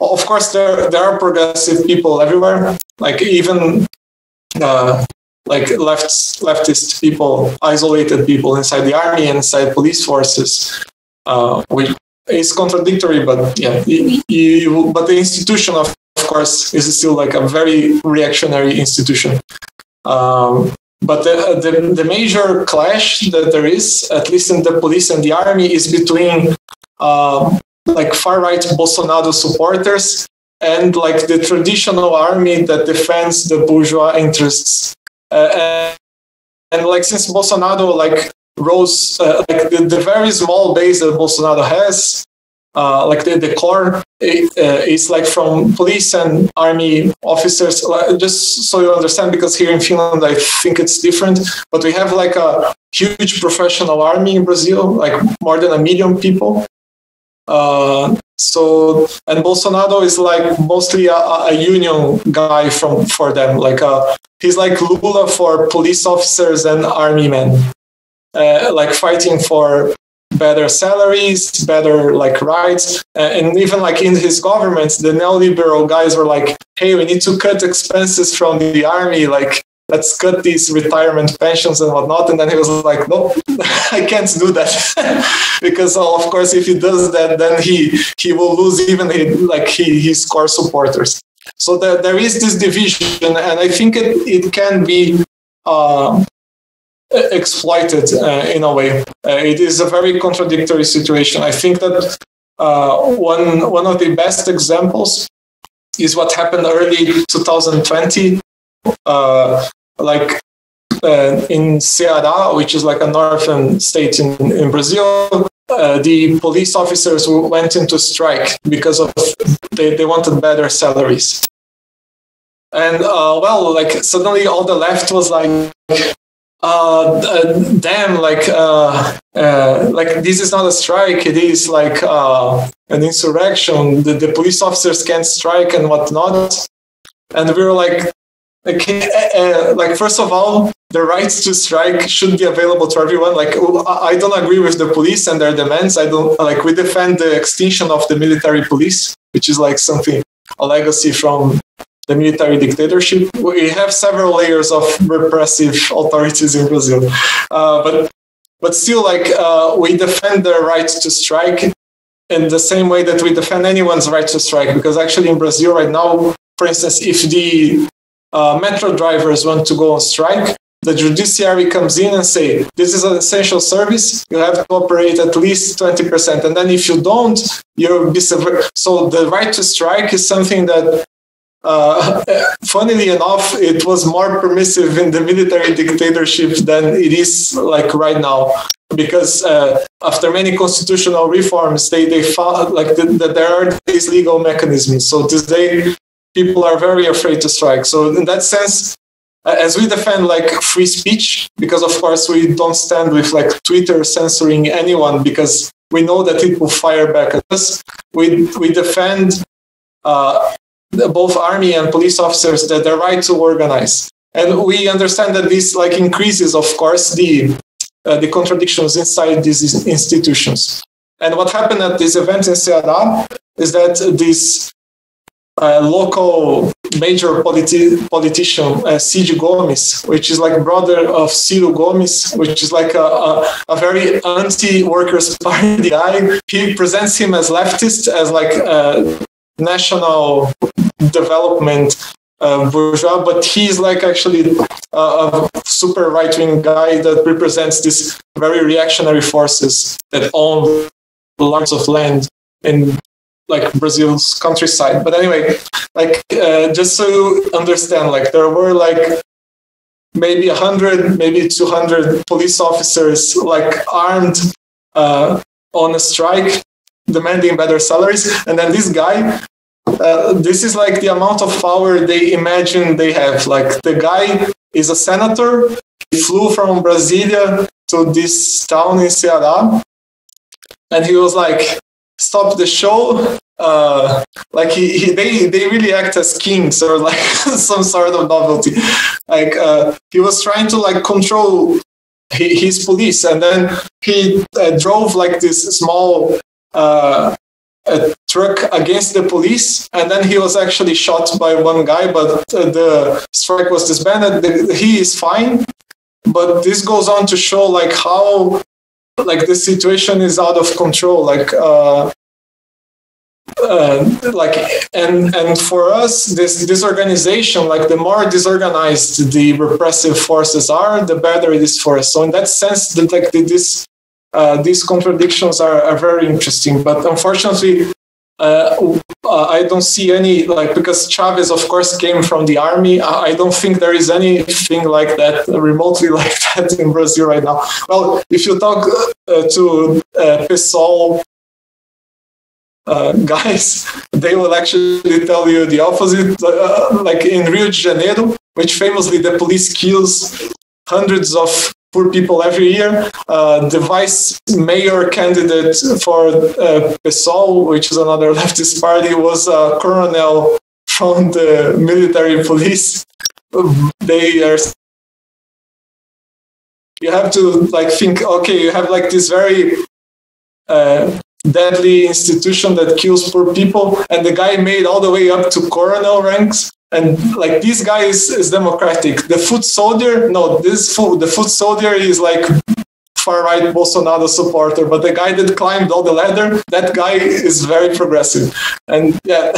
of course, there there are progressive people everywhere, like even uh, like left leftist people, isolated people inside the army and inside police forces, uh, which is contradictory. But yeah, you, you, but the institution, of course, is still like a very reactionary institution. Um, But the, the, the major clash that there is, at least in the police and the army, is between uh, like far-right Bolsonaro supporters and like the traditional army that defends the bourgeois interests. Uh, and, and like since Bolsonaro like rose, uh, like the, the very small base that Bolsonaro has, uh, like the, the core, it, uh, is like from police and army officers, like, just so you understand, because here in Finland I think it's different, but we have like a huge professional army in Brazil, like more than a million people, uh, so and Bolsonaro is like mostly a, a union guy from for them, like a, he's like Lula for police officers and army men, uh, like fighting for better salaries, better like rights, uh, and even like in his governments, the neoliberal guys were like, "Hey, we need to cut expenses from the army. Like, let's cut these retirement pensions and whatnot." And then he was like, "No, I can't do that," because oh, of course, if he does that, then he he will lose even his, like he, his core supporters. So there there is this division, and I think it it can be. Uh, exploited uh, in a way. Uh, it is a very contradictory situation. I think that uh, one one of the best examples is what happened early twenty twenty, uh, like uh, in Ceará, which is like a northern state in, in Brazil. Uh, the police officers went into strike because of they, they wanted better salaries. And uh, well, like suddenly all the left was like, Uh, uh, damn, like, uh, uh, like this is not a strike. It is like uh, an insurrection. The, the police officers can't strike and whatnot. And we were like, okay, uh, uh, like first of all, the right to strike should be available to everyone. Like, I don't agree with the police and their demands. I don't like. We defend the extinction of the military police, which is like something a legacy from the military dictatorship. We have several layers of repressive authorities in Brazil, uh, but but still, like uh, we defend the right to strike in the same way that we defend anyone's right to strike. Because actually, in Brazil right now, for instance, if the uh, metro drivers want to go on strike, the judiciary comes in and say, "This is an essential service. You have to operate at least twenty percent, and then if you don't, you'll be sever." So the right to strike is something that. Uh, funnily enough, it was more permissive in the military dictatorship than it is like right now, because uh, after many constitutional reforms, they they found like that the, there are these legal mechanisms. So today, people are very afraid to strike. So in that sense, as we defend like free speech, because of course we don't stand with like Twitter censoring anyone, because we know that it will fire back at us. We we defend. Uh, both army and police officers that their right to organize, and we understand that this like increases, of course, the uh, the contradictions inside these institutions. And what happened at this event in Ceará is that this uh, local major politi politician uh, Cid Gomes, which is like brother of Ciro Gomes, which is like a, a, a very anti-Workers' Party guy, he presents him as leftist, as like. Uh, national development uh, bourgeois, but he's like actually a, a super right-wing guy that represents these very reactionary forces that own lots of land in like Brazil's countryside. But anyway, like uh, just so you understand, like there were like maybe a hundred, maybe two hundred police officers like armed uh, on a strike, demanding better salaries, and then this guy, uh, this is like the amount of power they imagine they have. Like the guy is a senator, he flew from Brasilia to this town in Ceará, and he was like, stop the show, uh, like he, he, they, they really act as kings or like some sort of novelty. Like uh, he was trying to like control his, his police, and then he uh, drove like this small Uh, a truck against the police, and then he was actually shot by one guy, but the strike was disbanded. He is fine, but this goes on to show like how like the situation is out of control, like uh Uh, like and and for us, this disorganization, like the more disorganized the repressive forces are, the better it is for us. So in that sense, that like the, this uh, these contradictions are, are very interesting. But unfortunately, uh, I don't see any like because Chavez, of course, came from the army. I don't think there is anything like that remotely like that in Brazil right now. Well, if you talk uh, to uh, P SOL. Uh, guys, they will actually tell you the opposite. Uh, like in Rio de Janeiro, which famously the police kills hundreds of poor people every year, uh, the vice mayor candidate for uh, P SOL, which is another leftist party, was a colonel from the military police. They are. You have to like think. Okay, you have like this very. Uh, deadly institution that kills poor people, and the guy made all the way up to colonel ranks, and like this guy is, is democratic. The foot soldier, no, this fool, the foot soldier is like far-right Bolsonaro supporter, but the guy that climbed all the ladder, that guy is very progressive. And yeah,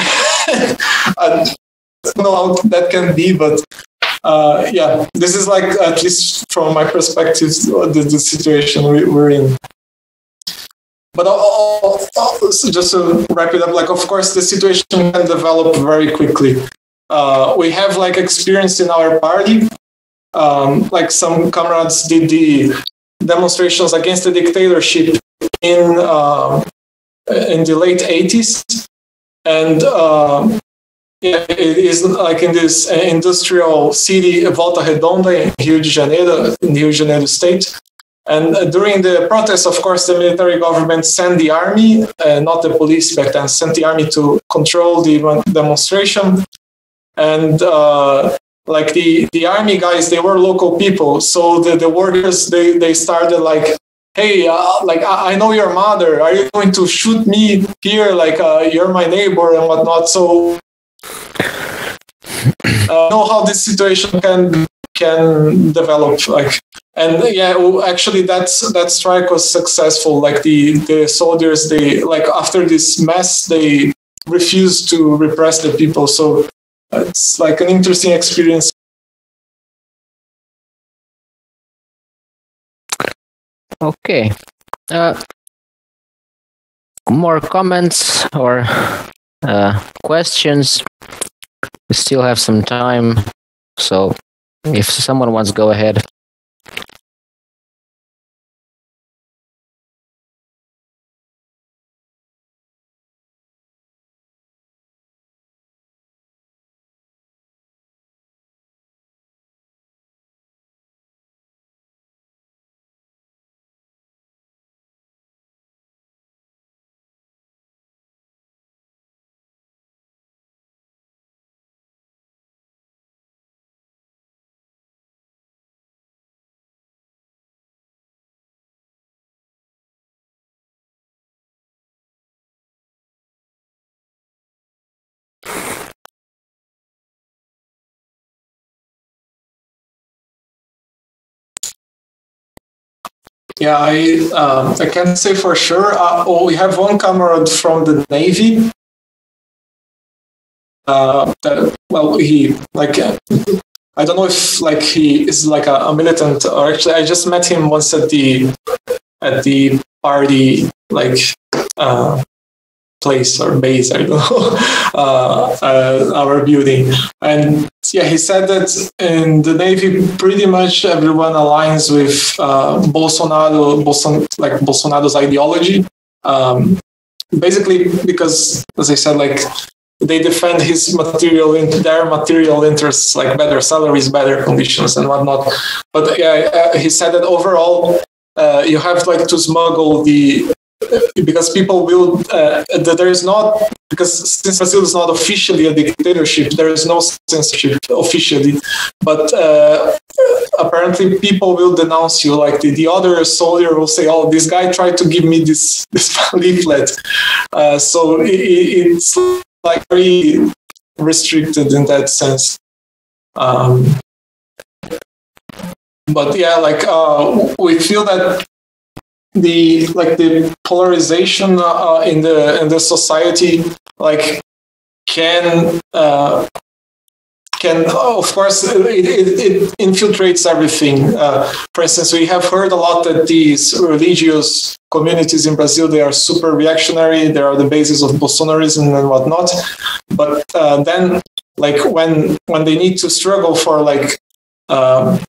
I don't know how that can be, but uh, yeah, this is like, at least from my perspective, the, the situation we, we're in. But also, just to wrap it up, like, of course, the situation can develop very quickly. Uh, we have, like, experience in our party. Um, like, some comrades did the demonstrations against the dictatorship in, uh, in the late eighties. And uh, it is, like, in this industrial city, Volta Redonda, in Rio de Janeiro, in Rio de Janeiro state. And during the protests, of course, the military government sent the army, uh, not the police back then, sent the army to control the demonstration. And uh, like the, the army guys, they were local people. So the, the workers, they, they started like, hey, uh, like, I, I know your mother. Are you going to shoot me here? Like, uh, you're my neighbor and whatnot. So uh, know how this situation can can develop. Like, and yeah, actually that's that strike was successful. Like the the soldiers, they like after this mess, they refused to repress the people. So it's like an interesting experience. Okay, uh, more comments or uh, questions? We still have some time, so if someone wants to go ahead. Yeah, I uh, I can't say for sure. Uh, oh, we have one comrade from the Navy. Uh, that, well, he like uh, I don't know if like he is like a, a militant, or actually I just met him once at the at the party like uh, place or base. I don't know uh, uh, our building, and yeah, he said that in the Navy, pretty much everyone aligns with uh, Bolsonaro, Bolson like Bolsonaro's ideology. Um, basically, because as I said, like they defend his material, in their material interests, like better salaries, better conditions, and whatnot. But yeah, uh, he said that overall, uh, you have like to smuggle the. Because people will, uh, there is not, because since Brazil is not officially a dictatorship, there is no censorship officially, but uh, apparently people will denounce you. Like the, the other soldier will say, oh, this guy tried to give me this, this leaflet. Uh, so it, it's like very restricted in that sense. Um, but yeah, like uh, we feel that the like the polarization uh, in the in the society like can uh, can of course it, it, it infiltrates everything. Uh, for instance, we have heard a lot that these religious communities in Brazil, they are super reactionary. They are the basis of Bolsonarism and whatnot. But uh, then, like when when they need to struggle for like um,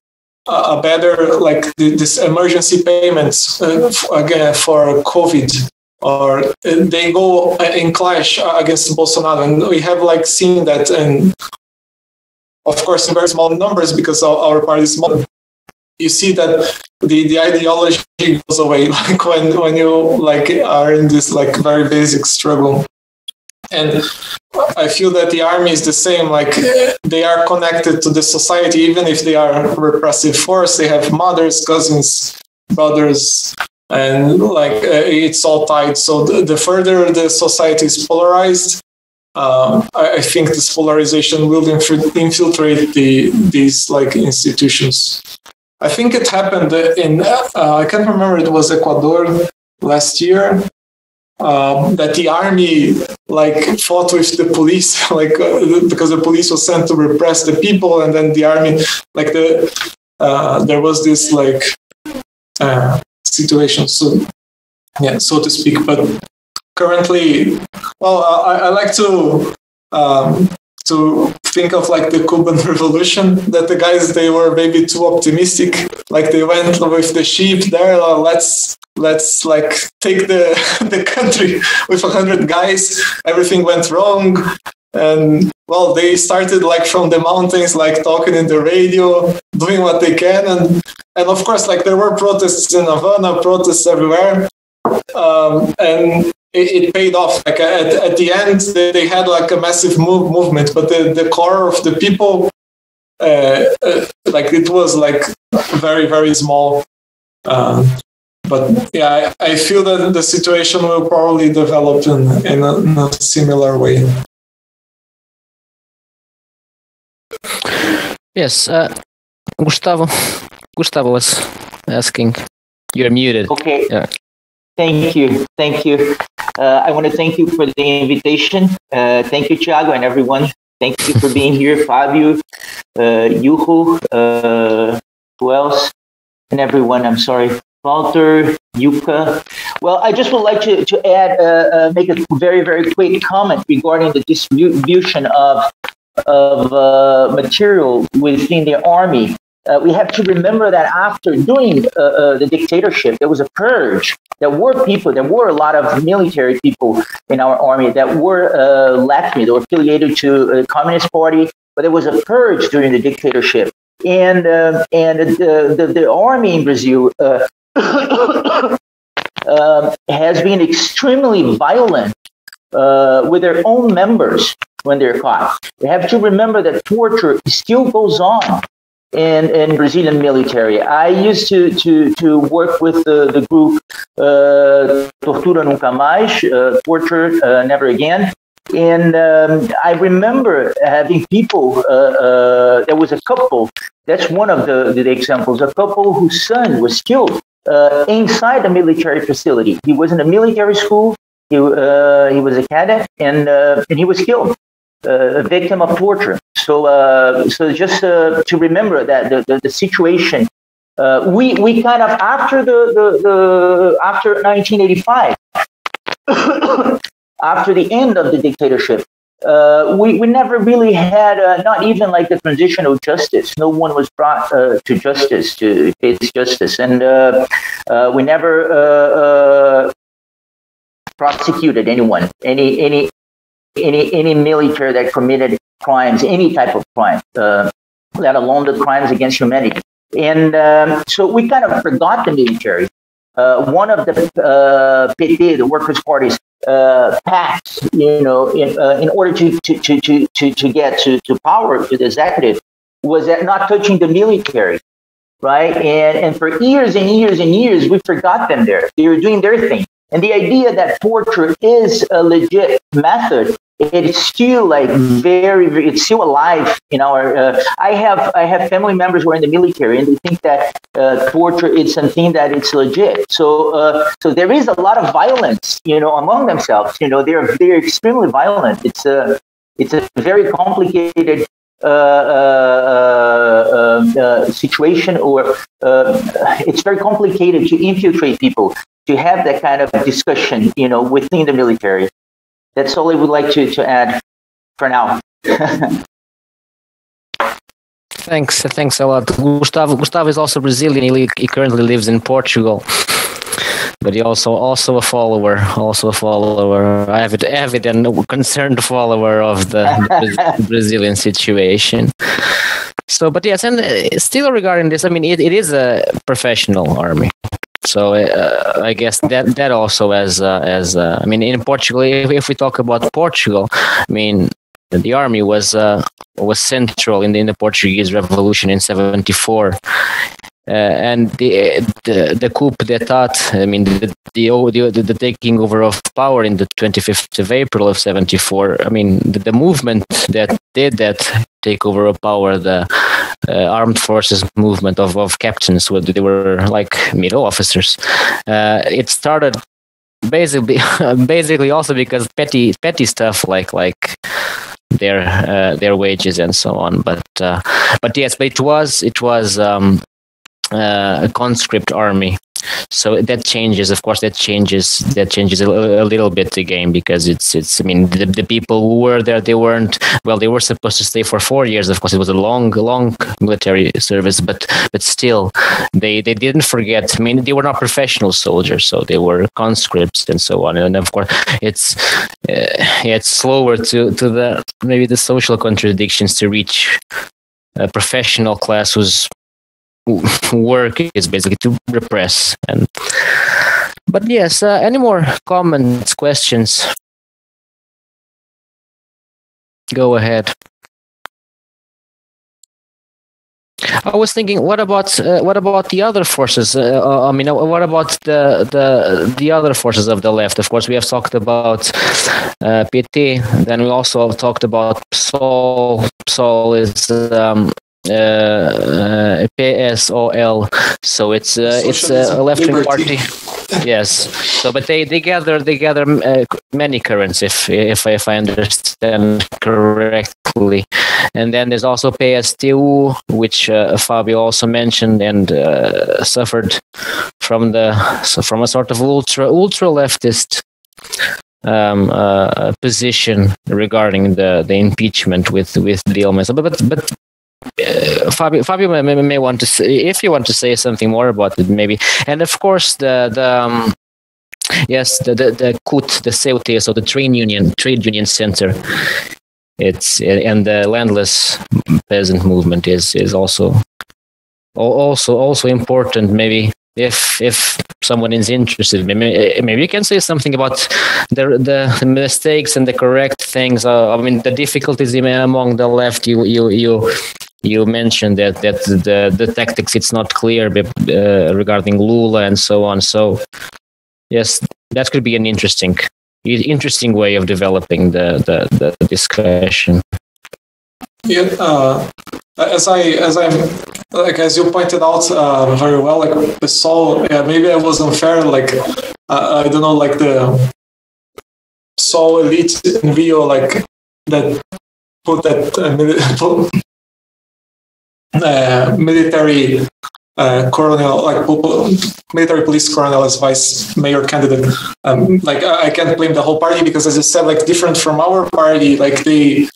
a better like this emergency payments uh, again for COVID, or they go in clash against Bolsonaro, and we have like seen that, and of course in very small numbers because our party is small. You see that the, the ideology goes away like when when you like are in this like very basic struggle. And I feel that the army is the same, like they are connected to the society, even if they are a repressive force, they have mothers, cousins, brothers, and like uh, it's all tied. So the, the further the society is polarized, um, I, I think this polarization will inf- infiltrate the, these like institutions. I think it happened in, uh, I can't remember, it was Ecuador last year. Um, that the army like fought with the police, like uh, because the police was sent to repress the people, and then the army, like the uh, there was this like uh, situation, so yeah, so to speak. But currently, well, I, I like to um, to think of like the Cuban Revolution, that the guys, they were maybe too optimistic, like they went with the sheep there, uh, let's. Let's like take the the country with a hundred guys. Everything went wrong, and well, they started like from the mountains, like talking in the radio, doing what they can, and and of course, like there were protests in Havana, protests everywhere, um, and it, it paid off. Like at at the end, they, they had like a massive move, movement, but the the core of the people, uh, uh, like it was like very very small. Um, But yeah, I, I feel that the situation will probably develop in, in, a, in a similar way. Yes, uh, Gustavo, Gustavo was asking. You're muted. Okay. Yeah. Thank you. Thank you. Uh, I want to thank you for the invitation. Uh, thank you, Thiago, and everyone. Thank you for being here, Fabio, uh, Yuhu, uh, who else? And everyone, I'm sorry. Walter, Yuka. Well, I just would like to, to add, uh, uh, make a very, very quick comment regarding the distribution of, of uh, material within the army. Uh, we have to remember that after doing uh, uh, the dictatorship, there was a purge. There were people, there were a lot of military people in our army that were uh, Latvian, they were affiliated to the Communist Party, but there was a purge during the dictatorship. And, uh, and the, the, the army in Brazil, uh, um, has been extremely violent uh, with their own members when they're caught. They have to remember that torture still goes on in, in Brazilian military. I used to to, to work with the, the group uh, Tortura Nunca Mais, uh, Torture uh, Never Again. And um, I remember having people, uh, uh, there was a couple, that's one of the, the examples, a couple whose son was killed Uh, inside the military facility. He was in a military school, he, uh, he was a cadet, and, uh, and he was killed, uh, a victim of torture. So uh, so just uh, to remember that the, the, the situation, uh, we, we kind of, after, the, the, the, after nineteen eighty-five, after the end of the dictatorship, uh, we, we never really had, uh, not even like the transitional justice. No one was brought uh, to justice, to face justice. And uh, uh, we never uh, uh, prosecuted anyone, any any any any military that committed crimes, any type of crime, uh, let alone the crimes against humanity. And um, so we kind of forgot the military. Uh, one of the uh, P T, the Workers' Party's uh, paths, you know, in, uh, in order to to to to to get to, to power, to the executive, was that not touching the military, right? And and for years and years and years, we forgot them there. They were doing their thing. And the idea that torture is a legit method, it's still like very, very, it's still alive in our, uh, I have, I have family members who are in the military and they think that uh, torture is something that it's legit. So, uh, so there is a lot of violence, you know, among themselves, you know, they're, they're extremely violent. It's a, it's a very complicated uh, uh, uh, uh, situation, or uh, it's very complicated to infiltrate people, to have that kind of discussion, you know, within the military. That's all I would like to, to add for now. Thanks. Thanks a lot. Gustavo, Gustavo is also Brazilian. He, he currently lives in Portugal. But he also also a follower, also a follower, avid, avid and concerned follower of the Brazilian situation. So, but yes, and still regarding this, I mean, it, it is a professional army. So uh, I guess that that also as uh, as uh, I mean, in Portugal, if we talk about Portugal, I mean, the army was uh, was central in the, in the Portuguese Revolution in seventy-four. Uh, and the, the the coup d'état, I mean, the the, the the taking over of power in the twenty-fifth of April of seventy-four. I mean, the, the movement that did that takeover of power, the uh, armed forces movement of of captains, where they were like middle officers. Uh, it started basically basically also because petty petty stuff like like. their uh, their wages and so on. But uh, but yes, but it was it was. Um, Uh, a conscript army, so that changes. Of course, that changes. That changes a, a little bit the game, because it's it's. I mean, the, the people who were there, they weren't. Well, they were supposed to stay for four years. Of course, it was a long, long military service, but but still, they they didn't forget. I mean, they were not professional soldiers, so they were conscripts and so on. And of course, it's uh, yeah, it's slower to to the maybe the social contradictions to reach a professional class who's work is basically to repress. And but yes, uh, any more comments, questions? Go ahead. I was thinking, what about uh, what about the other forces? Uh, I mean, what about the the the other forces of the left? Of course, we have talked about uh, P T. Then we also have talked about P S O L. P S O L is. Um, Uh, uh, P S O L, so it's uh, it's uh, a left-wing party. Yes. So, but they they gather they gather uh, many currents, if if if I understand correctly. And then there's also P S T U, which uh, Fabio also mentioned, and uh, suffered from the so from a sort of ultra ultra leftist um uh, position regarding the the impeachment with with Dilma. So, but but. Uh, Fabio, Fabio may, may want to say, if you want to say something more about it, maybe. And of course, the the um, yes, the the, the C U T, the C U T, so the trade union, trade union center. It's and the landless peasant movement is is also also also important. Maybe if if someone is interested, maybe maybe you can say something about the the mistakes and the correct things. Uh, I mean, the difficulties among the left. You you you. You mentioned that that the the tactics, it's not clear uh, regarding Lula and so on. So yes, that could be an interesting interesting way of developing the the, the discussion. Yeah, uh, as I as I like as you pointed out uh, very well, like P S O L, yeah, maybe I was unfair. Like uh, I don't know, like the P S O L elite in Rio, like that put that. I mean, Uh, military uh, colonel, like military police colonel as vice mayor candidate. Um, like I, I can't blame the whole party, because as I said, like different from our party, like they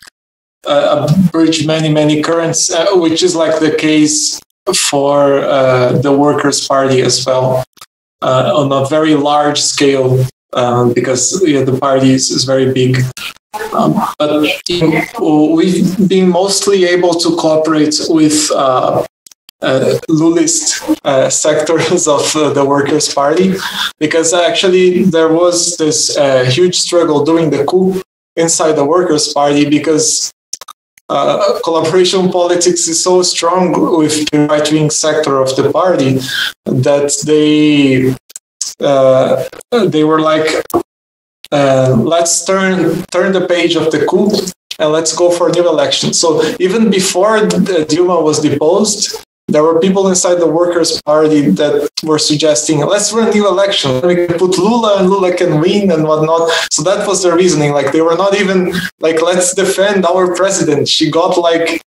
uh, bridge many, many currents, uh, which is like the case for uh, the Workers' Party as well, uh, on a very large scale, um, because yeah, the party is, is very big. Um, but in, we've been mostly able to cooperate with uh, uh, Lulist uh, sectors of uh, the Workers' Party, because actually there was this uh, huge struggle during the coup inside the Workers' Party, because uh, collaboration politics is so strong with the right-wing sector of the party that they uh, they were like, uh, let's turn turn the page of the coup and let's go for a new election. So even before the Dilma was deposed, there were people inside the Workers' Party that were suggesting, let's run a new election. We can put Lula and Lula can win and whatnot. So that was their reasoning. Like, they were not even like, let's defend our president. She got like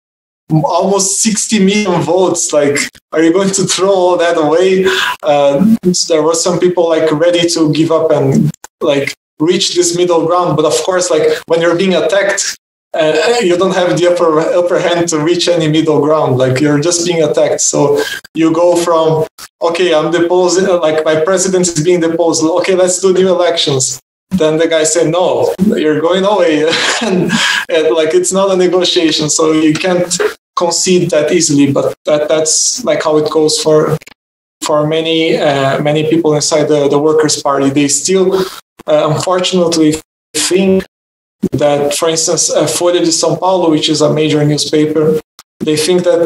almost sixty million votes. Like, are you going to throw all that away? Uh, so there were some people like ready to give up and like reach this middle ground. But of course, like when you're being attacked, Uh, you don't have the upper upper hand to reach any middle ground. Like, you're just being attacked. So you go from, okay, I'm deposing, like my president is being deposed. Okay, let's do new elections. Then the guy said, no, you're going away. and, and like, it's not a negotiation. So you can't concede that easily. But that that's like how it goes for for many uh, many people inside the, the Workers' Party. They still, uh, unfortunately, think that, for instance, uh, Folha de São Paulo, which is a major newspaper, they think that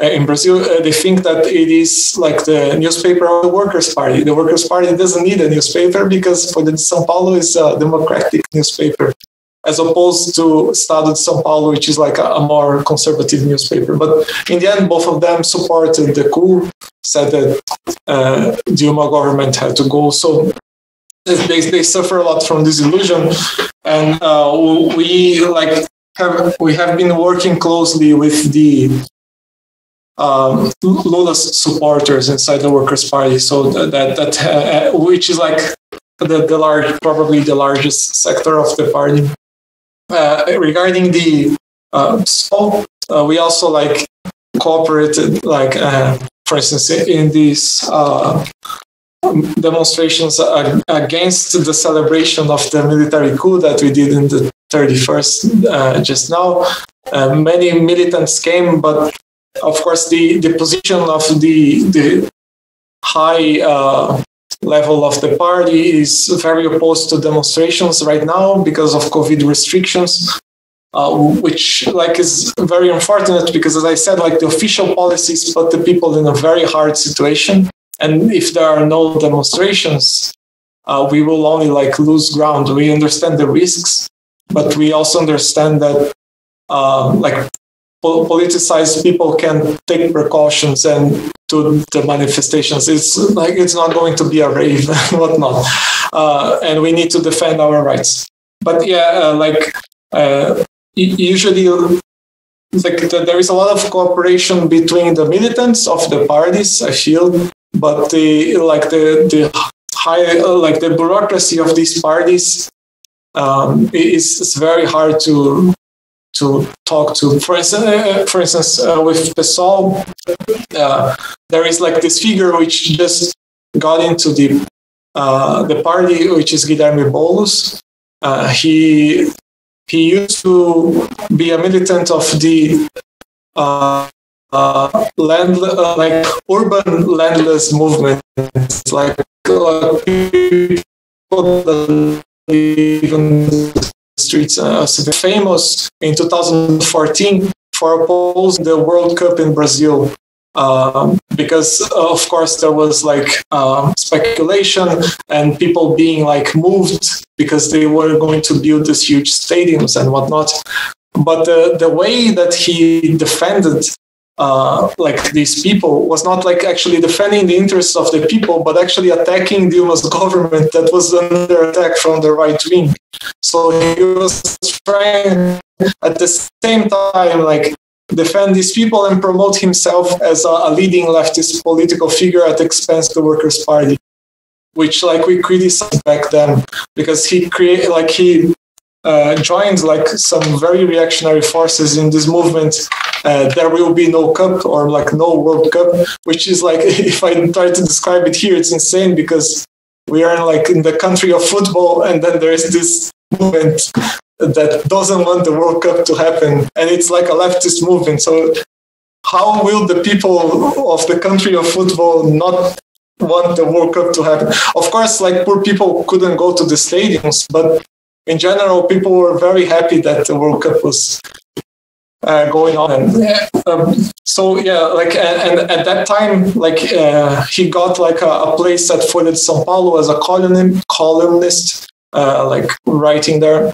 uh, in Brazil, uh, they think that it is like the newspaper of the Workers' Party. The Workers' Party doesn't need a newspaper because Folha de São Paulo is a democratic newspaper, as opposed to Estado de São Paulo, which is like a, a more conservative newspaper. But in the end, both of them supported the coup, said that uh, Dilma government had to go. So They, they suffer a lot from disillusion, and uh, we like have we have been working closely with the um, Lula's supporters inside the Workers' Party. So that that uh, which is like the, the large, probably the largest sector of the party. Uh, regarding the uh, so uh, we also like cooperated, like uh, for instance in this. Uh, demonstrations against the celebration of the military coup that we did in the thirty-first uh, just now. Uh, many militants came, but of course the, the position of the, the high uh, level of the party is very opposed to demonstrations right now because of COVID restrictions, uh, which like is very unfortunate because, as I said, like the official policies put the people in a very hard situation. And if there are no demonstrations, uh, we will only like lose ground. We understand the risks, but we also understand that uh, like po politicized people can take precautions and do the manifestations. It's like it's not going to be a rave and whatnot. Uh, and we need to defend our rights. But yeah, uh, like uh, usually, like there is a lot of cooperation between the militants of the parties, I feel. But the like the the high like the bureaucracy of these parties um, is it's very hard to to talk to. For instance, uh, for instance uh, with P SOL, uh, there is like this figure which just got into the uh, the party, which is Guilherme Boulos. Uh, he he used to be a militant of the. Uh, Uh, land, uh, like urban landless movement, like uh, people that live in the streets. Uh, so famous in two thousand fourteen for opposing the World Cup in Brazil, um, because uh, of course there was like uh, speculation and people being like moved because they were going to build these huge stadiums and whatnot. But uh, the way that he defended. Uh, like these people was not like actually defending the interests of the people, but actually attacking Dilma's government that was under attack from the right wing. So he was trying at the same time like defend these people and promote himself as a, a leading leftist political figure at the expense of the Workers' Party, which like we criticized back then because he created like he. Uh, joined like some very reactionary forces in this movement. Uh, there will be no cup or like no World Cup, which is like, if I try to describe it here, it's insane because we are like in the country of football and then there is this movement that doesn't want the World Cup to happen. And it's like a leftist movement. So how will the people of the country of football not want the World Cup to happen? Of course, like poor people couldn't go to the stadiums, but in general, people were very happy that the World Cup was uh, going on. And um, so yeah, like and, and at that time, like uh, he got like a, a place at Folha de São Paulo as a column, columnist, uh, like writing there.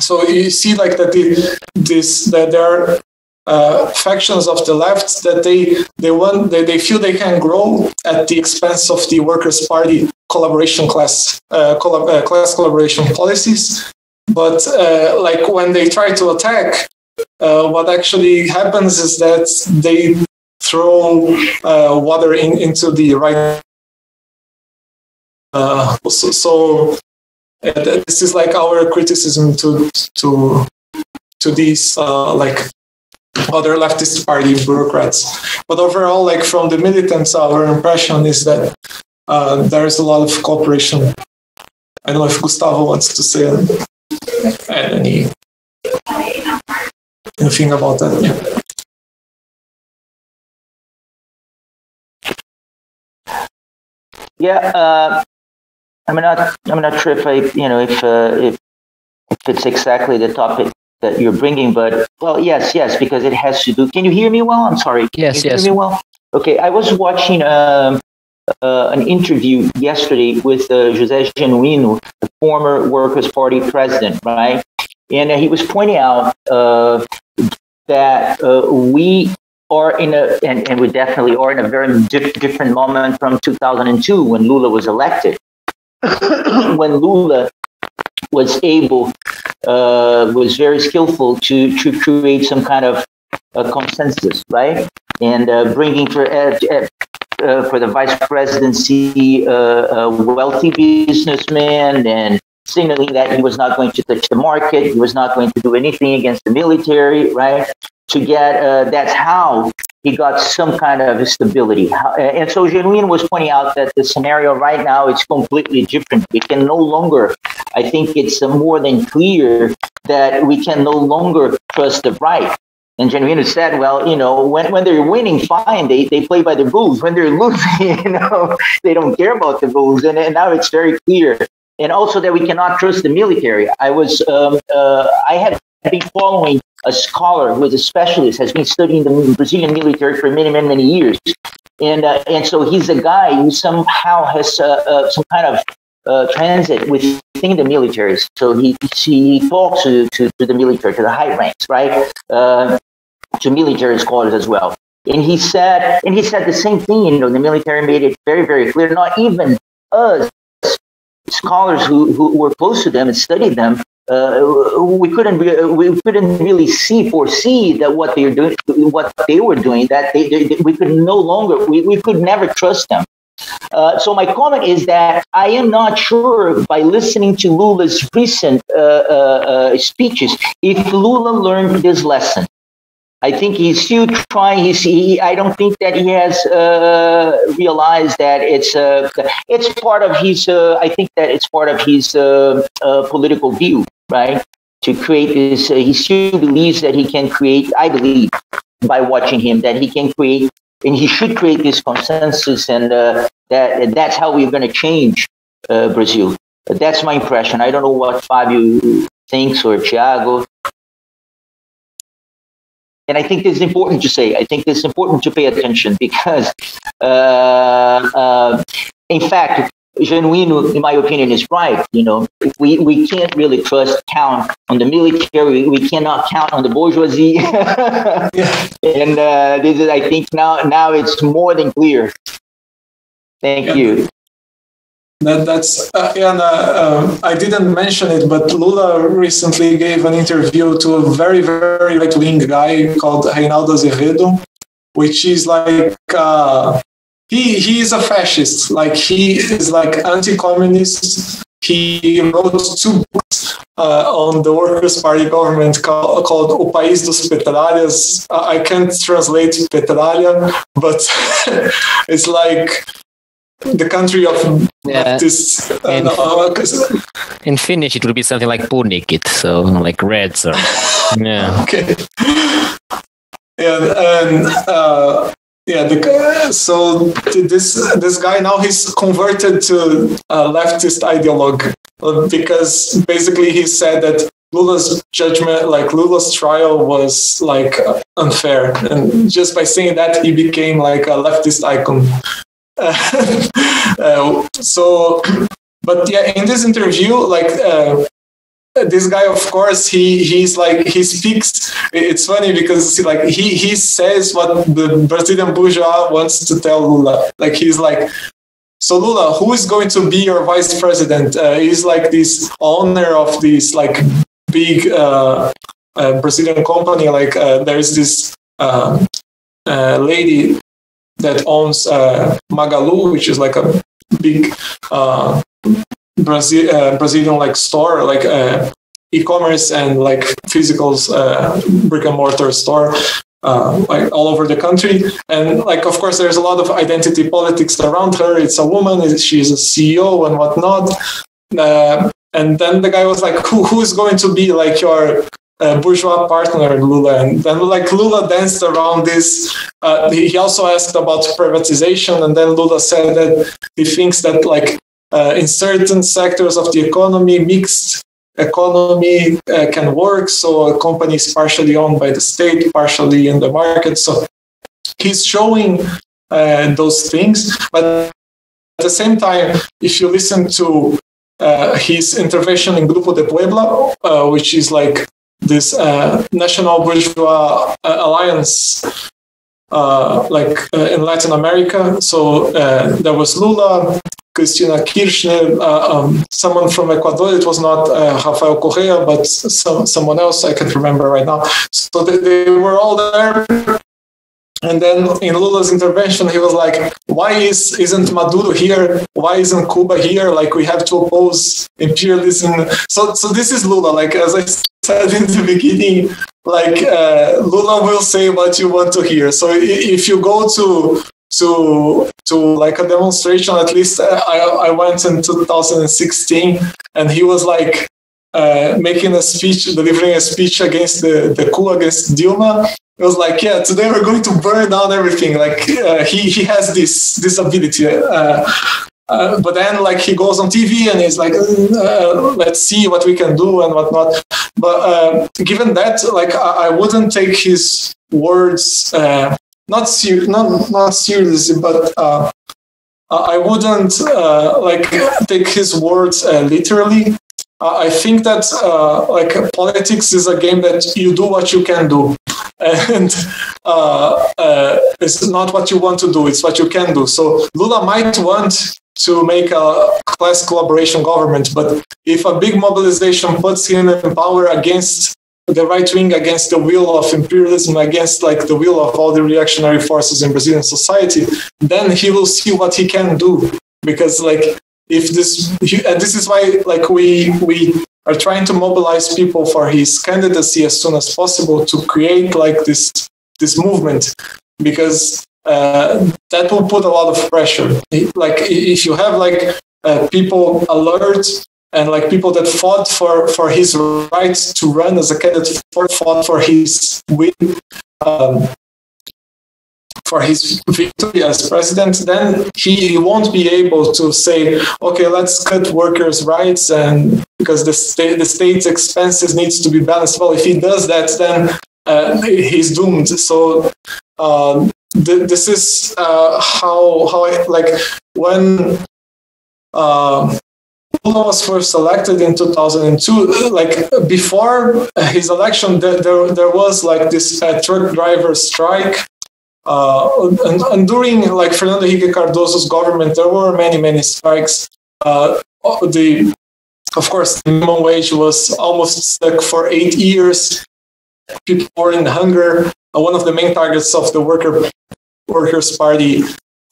So you see like that the, this that there are uh, factions of the left that they they want they, they feel they can grow at the expense of the Workers' Party collaboration class uh, collab, uh, class collaboration policies. But uh, like when they try to attack, uh, what actually happens is that they throw uh, water in, into the right. Uh, so. so Uh, this is like our criticism to to to these uh, like other leftist party bureaucrats. But overall, like from the militants, our impression is that uh, there is a lot of cooperation. I don't know if Gustavo wants to say any anything about that. Yeah. Yeah. Uh... I'm not. I'm not sure if I, you know, if, uh, if if it's exactly the topic that you're bringing, but well, yes, yes, because it has to do. Can you hear me well? I'm sorry. Can yes, you yes. Hear me well? Okay. I was watching um, uh, an interview yesterday with uh, José Genoino, the former Workers' Party president, right? And uh, he was pointing out uh, that uh, we are in a, and, and we definitely are in a very di- different moment from two thousand two when Lula was elected. When Lula was able, uh, was very skillful to, to create some kind of uh, consensus, right? And uh, bringing for uh, uh, for the vice presidency uh, a wealthy businessman and signaling that he was not going to touch the market, he was not going to do anything against the military, right? To get, uh, that's how he got some kind of stability. And so Genoino was pointing out that the scenario right now is completely different. We can no longer, I think it's more than clear that we can no longer trust the right. And Genoino said, well, you know, when, when they're winning, fine, they, they play by the rules. When they're losing, you know, they don't care about the rules. And, and now it's very clear. And also that we cannot trust the military. I was, um, uh, I had been following a scholar who is a specialist, has been studying the Brazilian military for many, many, many years. And uh, and so he's a guy who somehow has uh, uh, some kind of uh, transit within the military. So he, he talks to, to, to the military, to the high ranks, right? Uh, to military scholars as well. And he said, and he said the same thing, you know, the military made it very, very clear, not even us, scholars who, who were close to them and studied them, uh, we couldn't re- we couldn't really see foresee that what they were doing, what they were doing, that they, they, we could no longer we, we could never trust them. Uh, so my comment is that I am not sure by listening to Lula's recent uh, uh, uh, speeches if Lula learned this lesson. I think he's still trying. He's, he, I don't think that he has uh, realized that it's uh, it's part of his. Uh, I think that it's part of his uh, uh, political view, right? To create this, uh, he still believes that he can create. I believe by watching him that he can create, and he should create this consensus, and uh, that that's how we're going to change uh, Brazil. That's my impression. I don't know what Fabio thinks or Thiago. And I think this is important to say. I think this is important to pay attention because, uh, uh, in fact, Genoino, in my opinion, is right. You know, we, we can't really trust count on the military. We cannot count on the bourgeoisie. Yeah. And uh, this is, I think, now now it's more than clear. Thank yeah. you. That, that's uh, and uh, um, I didn't mention it, but Lula recently gave an interview to a very, very right-wing guy called Reinaldo Azevedo, which is like uh, he he is a fascist. Like he is like anti-communist. He wrote two books uh, on the Workers' Party government called, called O País dos Petralhas. I can't translate Petralha, but it's like the country of yeah. this uh, in, no, in Finnish it would be something like punikit, so like reds or yeah okay yeah and uh yeah the, so this this guy now he's converted to a leftist ideologue because basically he said that Lula's judgment, like Lula's trial was like unfair. And just by saying that, he became like a leftist icon. Uh, uh, so, but yeah, in this interview, like uh, this guy, of course, he he's like, he speaks. It's funny because like he, he says what the Brazilian bourgeois wants to tell Lula. Like he's like, so Lula, who is going to be your vice president? Uh, he's like this owner of this like big uh, uh, Brazilian company. Like uh, there's this uh, uh, lady that owns uh, Magalu, which is like a big uh, Brazil uh, Brazilian like store, like uh, e-commerce and like physical uh, brick and mortar store. Uh, like all over the country, and like of course there's a lot of identity politics around her. It's a woman, she's a C E O and whatnot, uh, and then the guy was like, who who's going to be like your uh, bourgeois partner, Lula? And then like Lula danced around this. uh, he also asked about privatization, and then Lula said that he thinks that like uh, in certain sectors of the economy, mixed economy uh, can work, so a company is partially owned by the state, partially in the market. So he's showing uh, those things, but at the same time, if you listen to uh, his intervention in Grupo de Puebla, uh, which is like this uh, national bourgeois uh, alliance uh, like uh, in Latin America, so uh, there was Lula, Cristina Kirchner, uh, um, someone from Ecuador. It was not uh, Rafael Correa, but some, someone else. I can't remember right now. So they, they were all there. And then in Lula's intervention, he was like, why is, isn't Maduro here? Why isn't Cuba here? Like, we have to oppose imperialism. So, so this is Lula. Like, as I said in the beginning, like, uh, Lula will say what you want to hear. So if you go to to to like a demonstration, at least I, I went in two thousand sixteen, and he was like uh, making a speech, delivering a speech against the, the coup against Dilma. It was like, yeah, today we're going to burn down everything. Like uh, he, he has this, this ability. Uh, uh, but then like he goes on T V and he's like, uh, let's see what we can do and whatnot. But uh, given that, like I, I wouldn't take his words uh, Not, ser- not not seriously, but uh, I wouldn't uh, like take his words uh, literally. Uh, I think that uh, like politics is a game that you do what you can do, and uh, uh, it's not what you want to do; it's what you can do. So Lula might want to make a class collaboration government, but if a big mobilization puts him in power against the right wing, against the will of imperialism, against like the will of all the reactionary forces in Brazilian society, then he will see what he can do. Because like if this, he, and this is why like we we are trying to mobilize people for his candidacy as soon as possible to create like this this movement, because uh, that will put a lot of pressure. Like if you have like uh, people alert. And like people that fought for, for his right to run as a candidate, fought for his win, um, for his victory as president, then he won't be able to say, okay, let's cut workers' rights, and because the state the state's expenses needs to be balanced. Well, if he does that, then uh, he's doomed. So uh, th- this is uh, how how I, like when. Uh, Lula was first elected in two thousand two. Like before his election, there there, there was like this uh, truck driver strike, uh, and, and during like Fernando Henrique Cardoso's government, there were many many strikes. Uh, the of course the minimum wage was almost stuck for eight years. People were in hunger. Uh, one of the main targets of the worker Workers' Party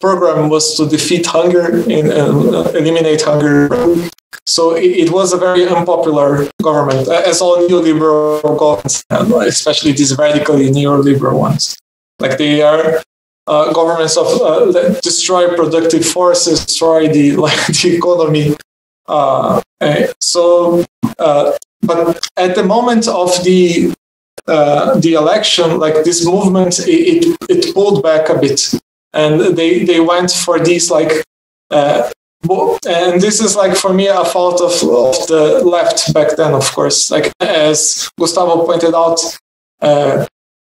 program was to defeat hunger and uh, eliminate hunger. So it, it was a very unpopular government, as all neoliberal governments, especially these radically neoliberal ones. Like they are uh, governments of uh, that destroy productive forces, destroy the like the economy. Uh, so, uh, but at the moment of the uh, the election, like this movement, it it, it pulled back a bit. And they, they went for these like uh, And this is, like, for me, a fault of, of the left back then, of course. Like, as Gustavo pointed out, uh,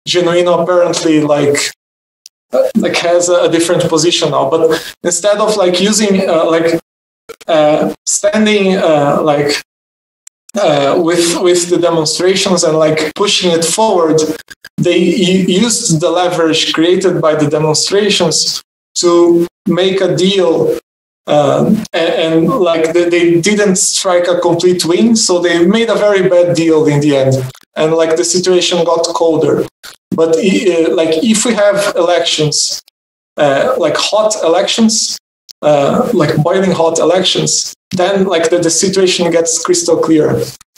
Genoino apparently, like, like has a different position now. But instead of, like, using, uh, like, uh, standing, uh, like, uh, with with the demonstrations and, like, pushing it forward, they used the leverage created by the demonstrations to make a deal. Uh, and, and like they, they didn't strike a complete win, so they made a very bad deal in the end. And like the situation got colder. But uh, like if we have elections, uh, like hot elections, uh, like boiling hot elections, then like the, the situation gets crystal clear,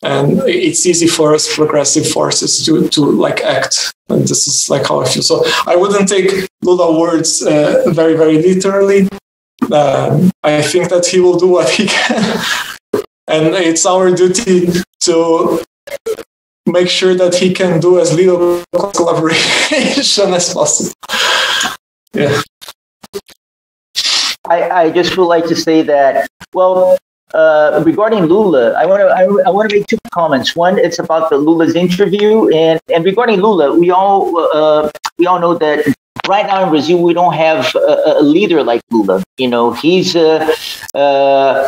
and it's easy for us progressive forces to to like act. And this is like how I feel. So I wouldn't take Lula's words uh, very very literally. Uh, I think that he will do what he can, and it's our duty to make sure that he can do as little collaboration as possible. Yeah, I, I just would like to say that. Well, uh, regarding Lula, I want to I, I want to make two comments. One, it's about the Lula's interview, and and regarding Lula, we all uh, we all know that. Right now in Brazil, we don't have a, a leader like Lula. You know, he's uh, uh,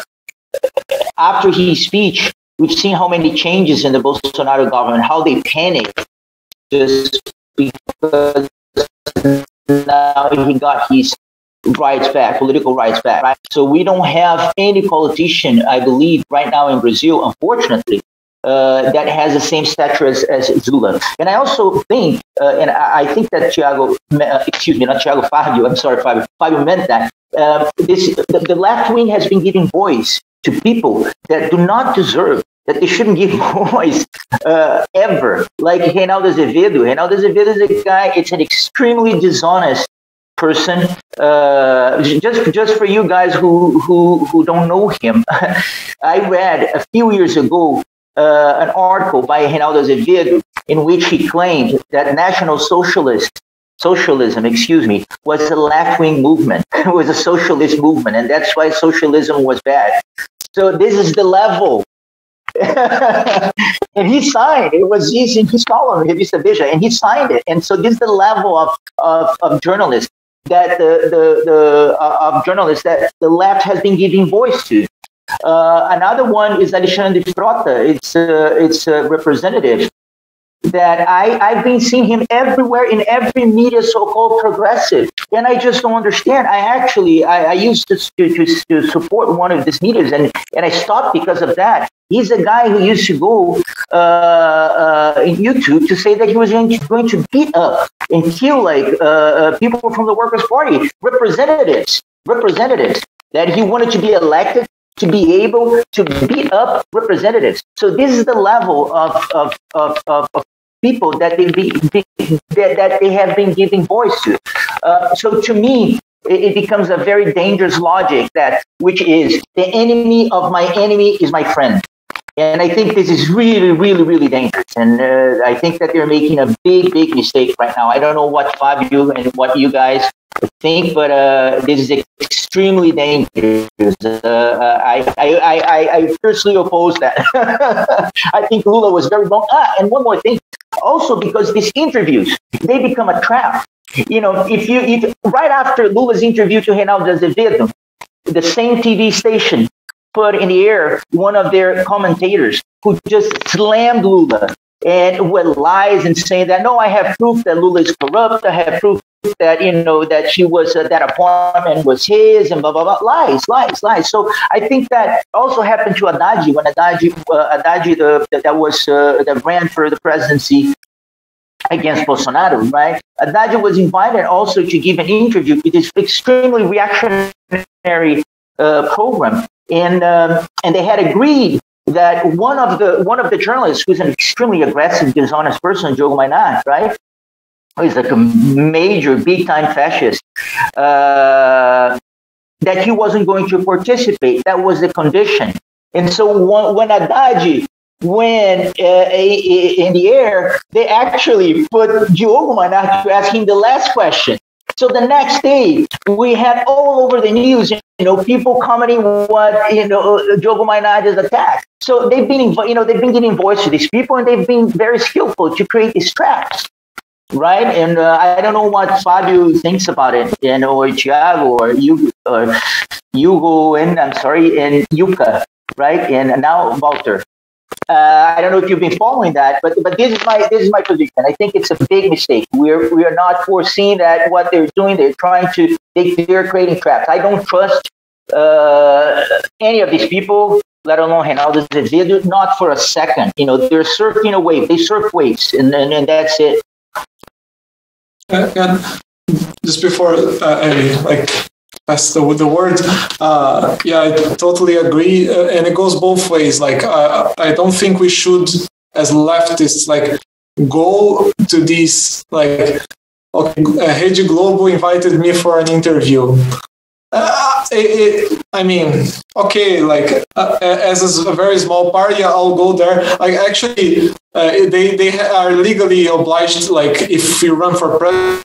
after his speech, we've seen how many changes in the Bolsonaro government, how they panic just because now he got his rights back, political rights back. Right? So we don't have any politician, I believe, right now in Brazil, unfortunately, Uh, that has the same stature as, as Lula. And I also think, uh, and I, I think that Thiago, uh, excuse me, not Thiago, Fabio, I'm sorry, Fabio, Fabio meant that. Uh, this, the, the left wing has been giving voice to people that do not deserve, that they shouldn't give voice uh, ever. Like Reinaldo Azevedo. Reinaldo Azevedo is a guy, it's an extremely dishonest person. Uh, just just for you guys who, who, who don't know him, I read a few years ago Uh, an article by Reinaldo Azevedo in which he claimed that National Socialist socialism, excuse me, was a left-wing movement. It was a socialist movement, and that's why socialism was bad. So this is the level. And he signed. It was he's in his column, Revista Veja, and he signed it. And so this is the level of of, of journalists that the the, the uh, of journalists that the left has been giving voice to. Uh, another one is Alexandre de Frota. It's uh, it's a representative that I I've been seeing him everywhere in every media, so-called progressive, and I just don't understand. I actually I, I used to, to to support one of these medias, and and I stopped because of that. He's a guy who used to go uh, uh, in YouTube to say that he was going to, going to beat up and kill like uh, uh, people from the Workers' Party, representatives, representatives that he wanted to be elected. To be able to beat up representatives. So this is the level of of of, of people that they be, be, that, that they have been giving voice to. Uh, so to me, it, it becomes a very dangerous logic that which is the enemy of my enemy is my friend, and I think this is really, really, really dangerous. And uh, I think that they're making a big, big mistake right now. I don't know what Fabio and what you guys think, but uh, this is a extremely dangerous. Uh, I, I, I, I fiercely oppose that. I think Lula was very wrong. Ah, and one more thing, also because these interviews, they become a trap. You know, if you if, right after Lula's interview to Reinaldo Azevedo, the same T V station put in the air one of their commentators who just slammed Lula and with lies and saying that no, I have proof that Lula is corrupt. I have proof that you know that she was uh, that apartment was his and blah blah blah lies lies lies. So I think that also happened to Adaji when Adaji uh, Adaji the, the, that was uh, that ran for the presidency against Bolsonaro, right? Adaji was invited also to give an interview with this extremely reactionary uh, program, and um, and they had agreed that one of the one of the journalists who's an extremely aggressive, dishonest person, Diogo Mainardi, right? He's like a major, big-time fascist, uh, that he wasn't going to participate. That was the condition. And so when, when Adaji went uh, in the air, they actually put Diogo Mainardi to ask him the last question. So the next day, we had all over the news, you know, people commenting what, you know, Diogo Mainardi's attack. So they've been, you know, they've been giving voice to these people, and they've been very skillful to create these traps, right? And uh, I don't know what Fabio thinks about it, you know, or Thiago, or you, or Hugo, and I'm sorry, and Yuka, right? And now Walter. Uh, I don't know if you've been following that, but but this is my this is my position. I think it's a big mistake. We're we are not foreseeing that what they're doing. They're trying to they, they're creating traps. I don't trust uh, any of these people, let alone Reinaldo Azevedo, not for a second. You know, they're surfing a wave. They surf waves, and and, and that's it. And, and just before uh, I like. That's the the word. Uh, yeah, I totally agree, uh, and it goes both ways. Like, uh, I don't think we should, as leftists, like go to these like, okay, uh, Rede Globo invited me for an interview. Uh, it, it, I mean, okay, like uh, as a very small party, I'll go there. Like, actually, uh, they they are legally obliged. Like, if you run for president,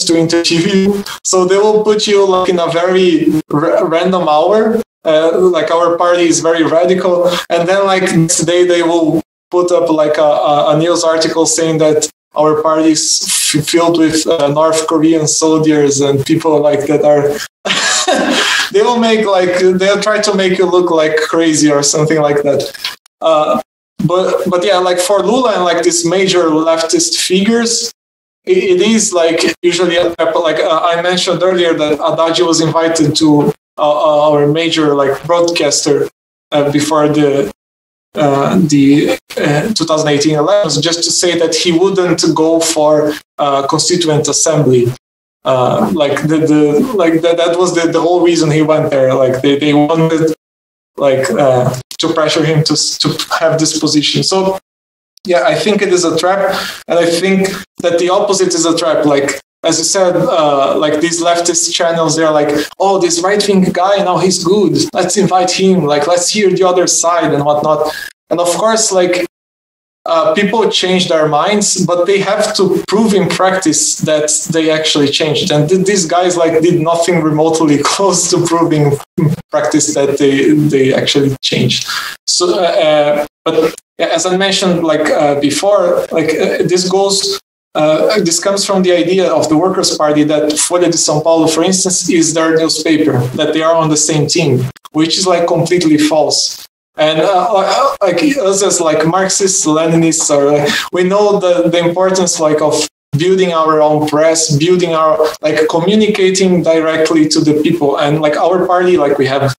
to interview you, so they will put you like in a very r random hour. Uh, like our party is very radical, and then like next day they will put up like a, a, a news article saying that our party is f filled with uh, North Korean soldiers and people like that are. They will make like they'll try to make you look like crazy or something like that. Uh, but but yeah, like for Lula and like these major leftist figures. It is like usually, like uh, I mentioned earlier, that Adaji was invited to uh, our major like broadcaster uh, before the uh, the uh, twenty eighteen elections, just to say that he wouldn't go for uh, constituent assembly. Uh, like the, the like the, that was the, the whole reason he went there. Like they they wanted like uh, to pressure him to to have this position. So. Yeah, I think it is a trap, and I think that the opposite is a trap. Like, as you said, uh, like these leftist channels, they're like, oh, this right-wing guy, now he's good. Let's invite him. Like, let's hear the other side and whatnot. And of course, like, uh, people change their minds, but they have to prove in practice that they actually changed. And th these guys, like, did nothing remotely close to proving in practice that they, they actually changed. So, uh, but... Yeah, as I mentioned, like uh, before, like uh, this goes, uh, this comes from the idea of the Workers' Party that Folha de São Paulo, for instance, is their newspaper, that they are on the same team, which is like completely false. And uh, like us as like Marxists, Leninists, or like, we know the the importance like of building our own press, building our like communicating directly to the people, and like our party, like we have.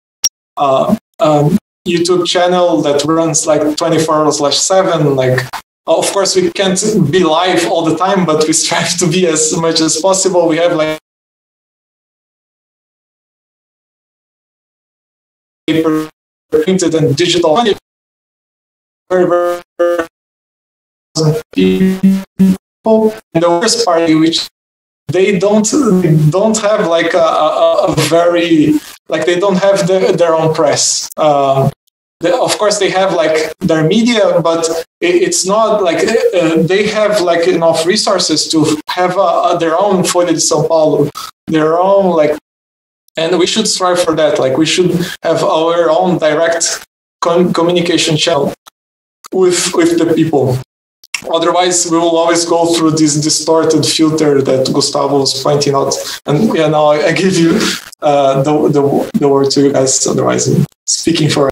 Uh, um, YouTube channel that runs like twenty-four slash seven. Like, of course, we can't be live all the time, but we strive to be as much as possible. We have like paper, printed, and digital. Very, very people. And the worst part, which they don't don't have like a, a, a very like they don't have the, their own press. Uh, they, of course, they have like their media, but it, it's not like uh, they have like enough resources to have uh, their own Folha de São Paulo, their own like. And we should strive for that. Like we should have our own direct com communication channel with with the people. Otherwise, we will always go through this distorted filter that Gustavo was pointing out. And yeah, now I, I give you uh, the, the the word to you guys. Otherwise, I'm speaking for.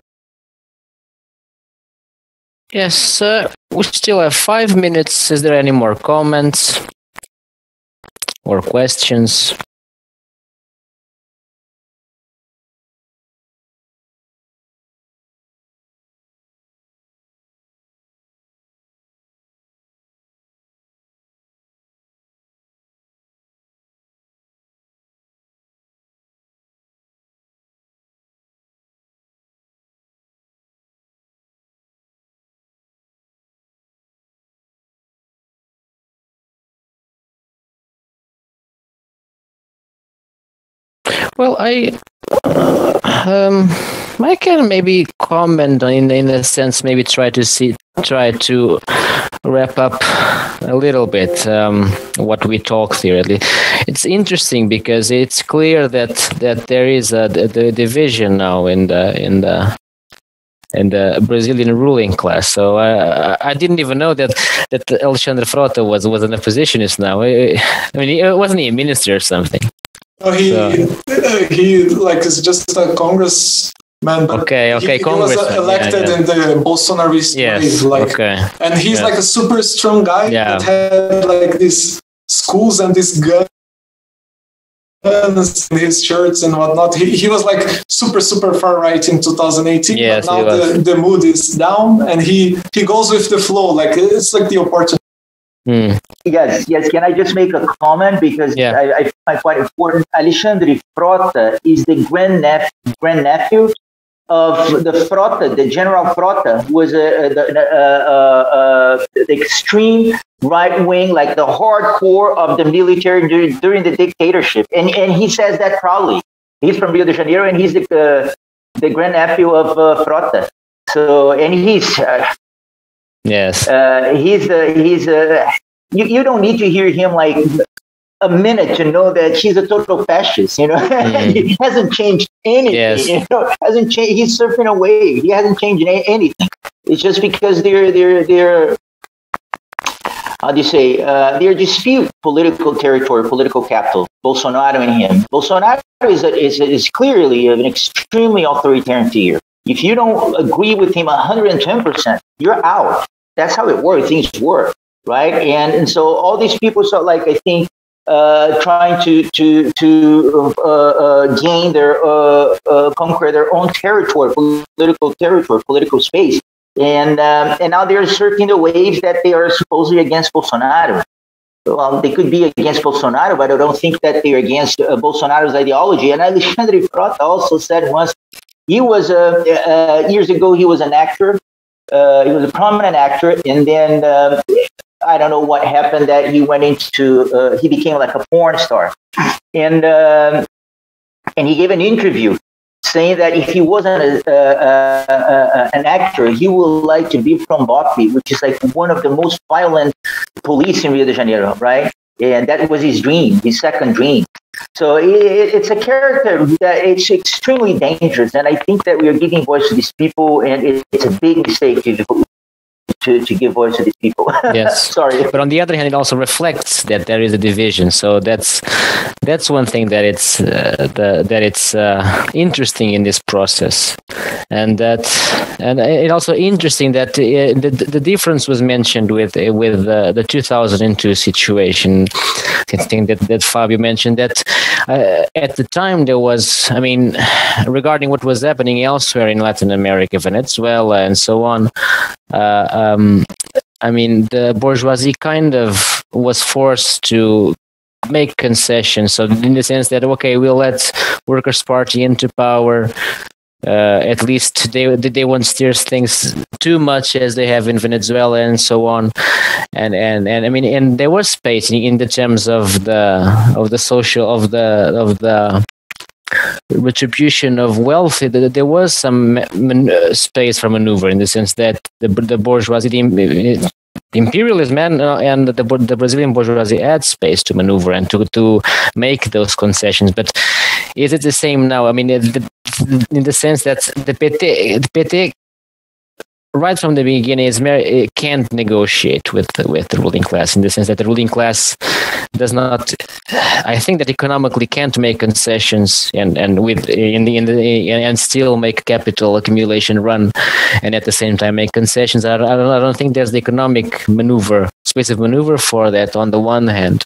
Yes, sir. We still have five minutes. Is there any more comments or questions? Well, I, uh, um, I can maybe comment in in a sense, maybe try to see, try to wrap up a little bit um, what we talked here. It's interesting because it's clear that that there is a the division now in the in the. and the Brazilian ruling class. So uh, I didn't even know that that Alexandre de Frota was, was an oppositionist now. I, I mean, wasn't he a minister or something? No, he, so. he like, is just a congressman. But okay, okay, he, he was elected yeah, yeah. in the Bolsonarist yes, way. Like, okay. And he's yeah. like a super strong guy yeah. that had like these schools and these guns in his shirts and whatnot. He, he was like super, super far right in two thousand eighteen. Yes, but now the, the mood is down and he, he goes with the flow. Like it's like the opportunity. Mm. Yes, yes. Can I just make a comment? Because yeah. I, I find quite important. Alexandre Frota is the grand nep- grand nephew of the Frota, the General Frota, who was a, a, a, a, a, the extreme right wing, like the hardcore of the military during, during the dictatorship. And and he says that proudly. He's from Rio de Janeiro and he's the uh, the grandnephew of uh, Frota. So, and he's... Uh, yes. Uh, he's... Uh, he's uh, you, you don't need to hear him like a minute to know that she's a total fascist, you know. Mm. He hasn't changed anything. Yes. You know, hasn't changed. He's surfing a wave. He hasn't changed a- anything. It's just because they're they're they're how do you say uh, they're dispute political territory, political capital. Bolsonaro and him. Bolsonaro is a, is a, is clearly an extremely authoritarian figure. If you don't agree with him one hundred ten percent, you're out. That's how it works. Things work, right? And and so all these people, so like I think. Uh, trying to to to uh, uh, gain their uh, uh, conquer their own territory, political territory, political space, and um, and now they're surfing the waves that they are supposedly against Bolsonaro. Well, they could be against Bolsonaro, but I don't think that they're against uh, Bolsonaro's ideology. And Alexandre Frota also said once he was a uh, uh, years ago he was an actor, uh, he was a prominent actor, and then. Uh, I don't know what happened that he went into, uh, he became like a porn star. And uh, and he gave an interview saying that if he wasn't a, a, a, a, an actor, he would like to be from Bop, which is like one of the most violent police in Rio de Janeiro, right? And that was his dream, his second dream. So it, it's a character that it's extremely dangerous. And I think that we are giving voice to these people and it, it's a big mistake to do. To, to give voice to these people. Yes. Sorry. But on the other hand, it also reflects that there is a division. So that's that's one thing that it's uh, the, that it's uh, interesting in this process, and that and it also interesting that uh, the the difference was mentioned with uh, with uh, the two thousand two situation. I think that that Fabio mentioned that uh, at the time there was, I mean, regarding what was happening elsewhere in Latin America, Venezuela, and so on. Uh, um, I mean, the bourgeoisie kind of was forced to make concessions. So in the sense that, okay, we'll let Workers' Party into power. Uh, at least they they won't steer things too much as they have in Venezuela and so on. And and, and I mean, and there was space in the terms of the of the social of the of the. retribution of wealth. There was some space for maneuver in the sense that the, the bourgeoisie, the imperialism and the, the Brazilian bourgeoisie had space to maneuver and to, to make those concessions. But is it the same now? I mean, the, in the sense that the P T, the P T right from the beginning is it can't negotiate with the, with the ruling class in the sense that the ruling class does not. I think that economically can't make concessions and and with in the, in the and still make capital accumulation run, and at the same time make concessions. I, I don't I don't think there's the economic maneuver, space of maneuver for that on the one hand,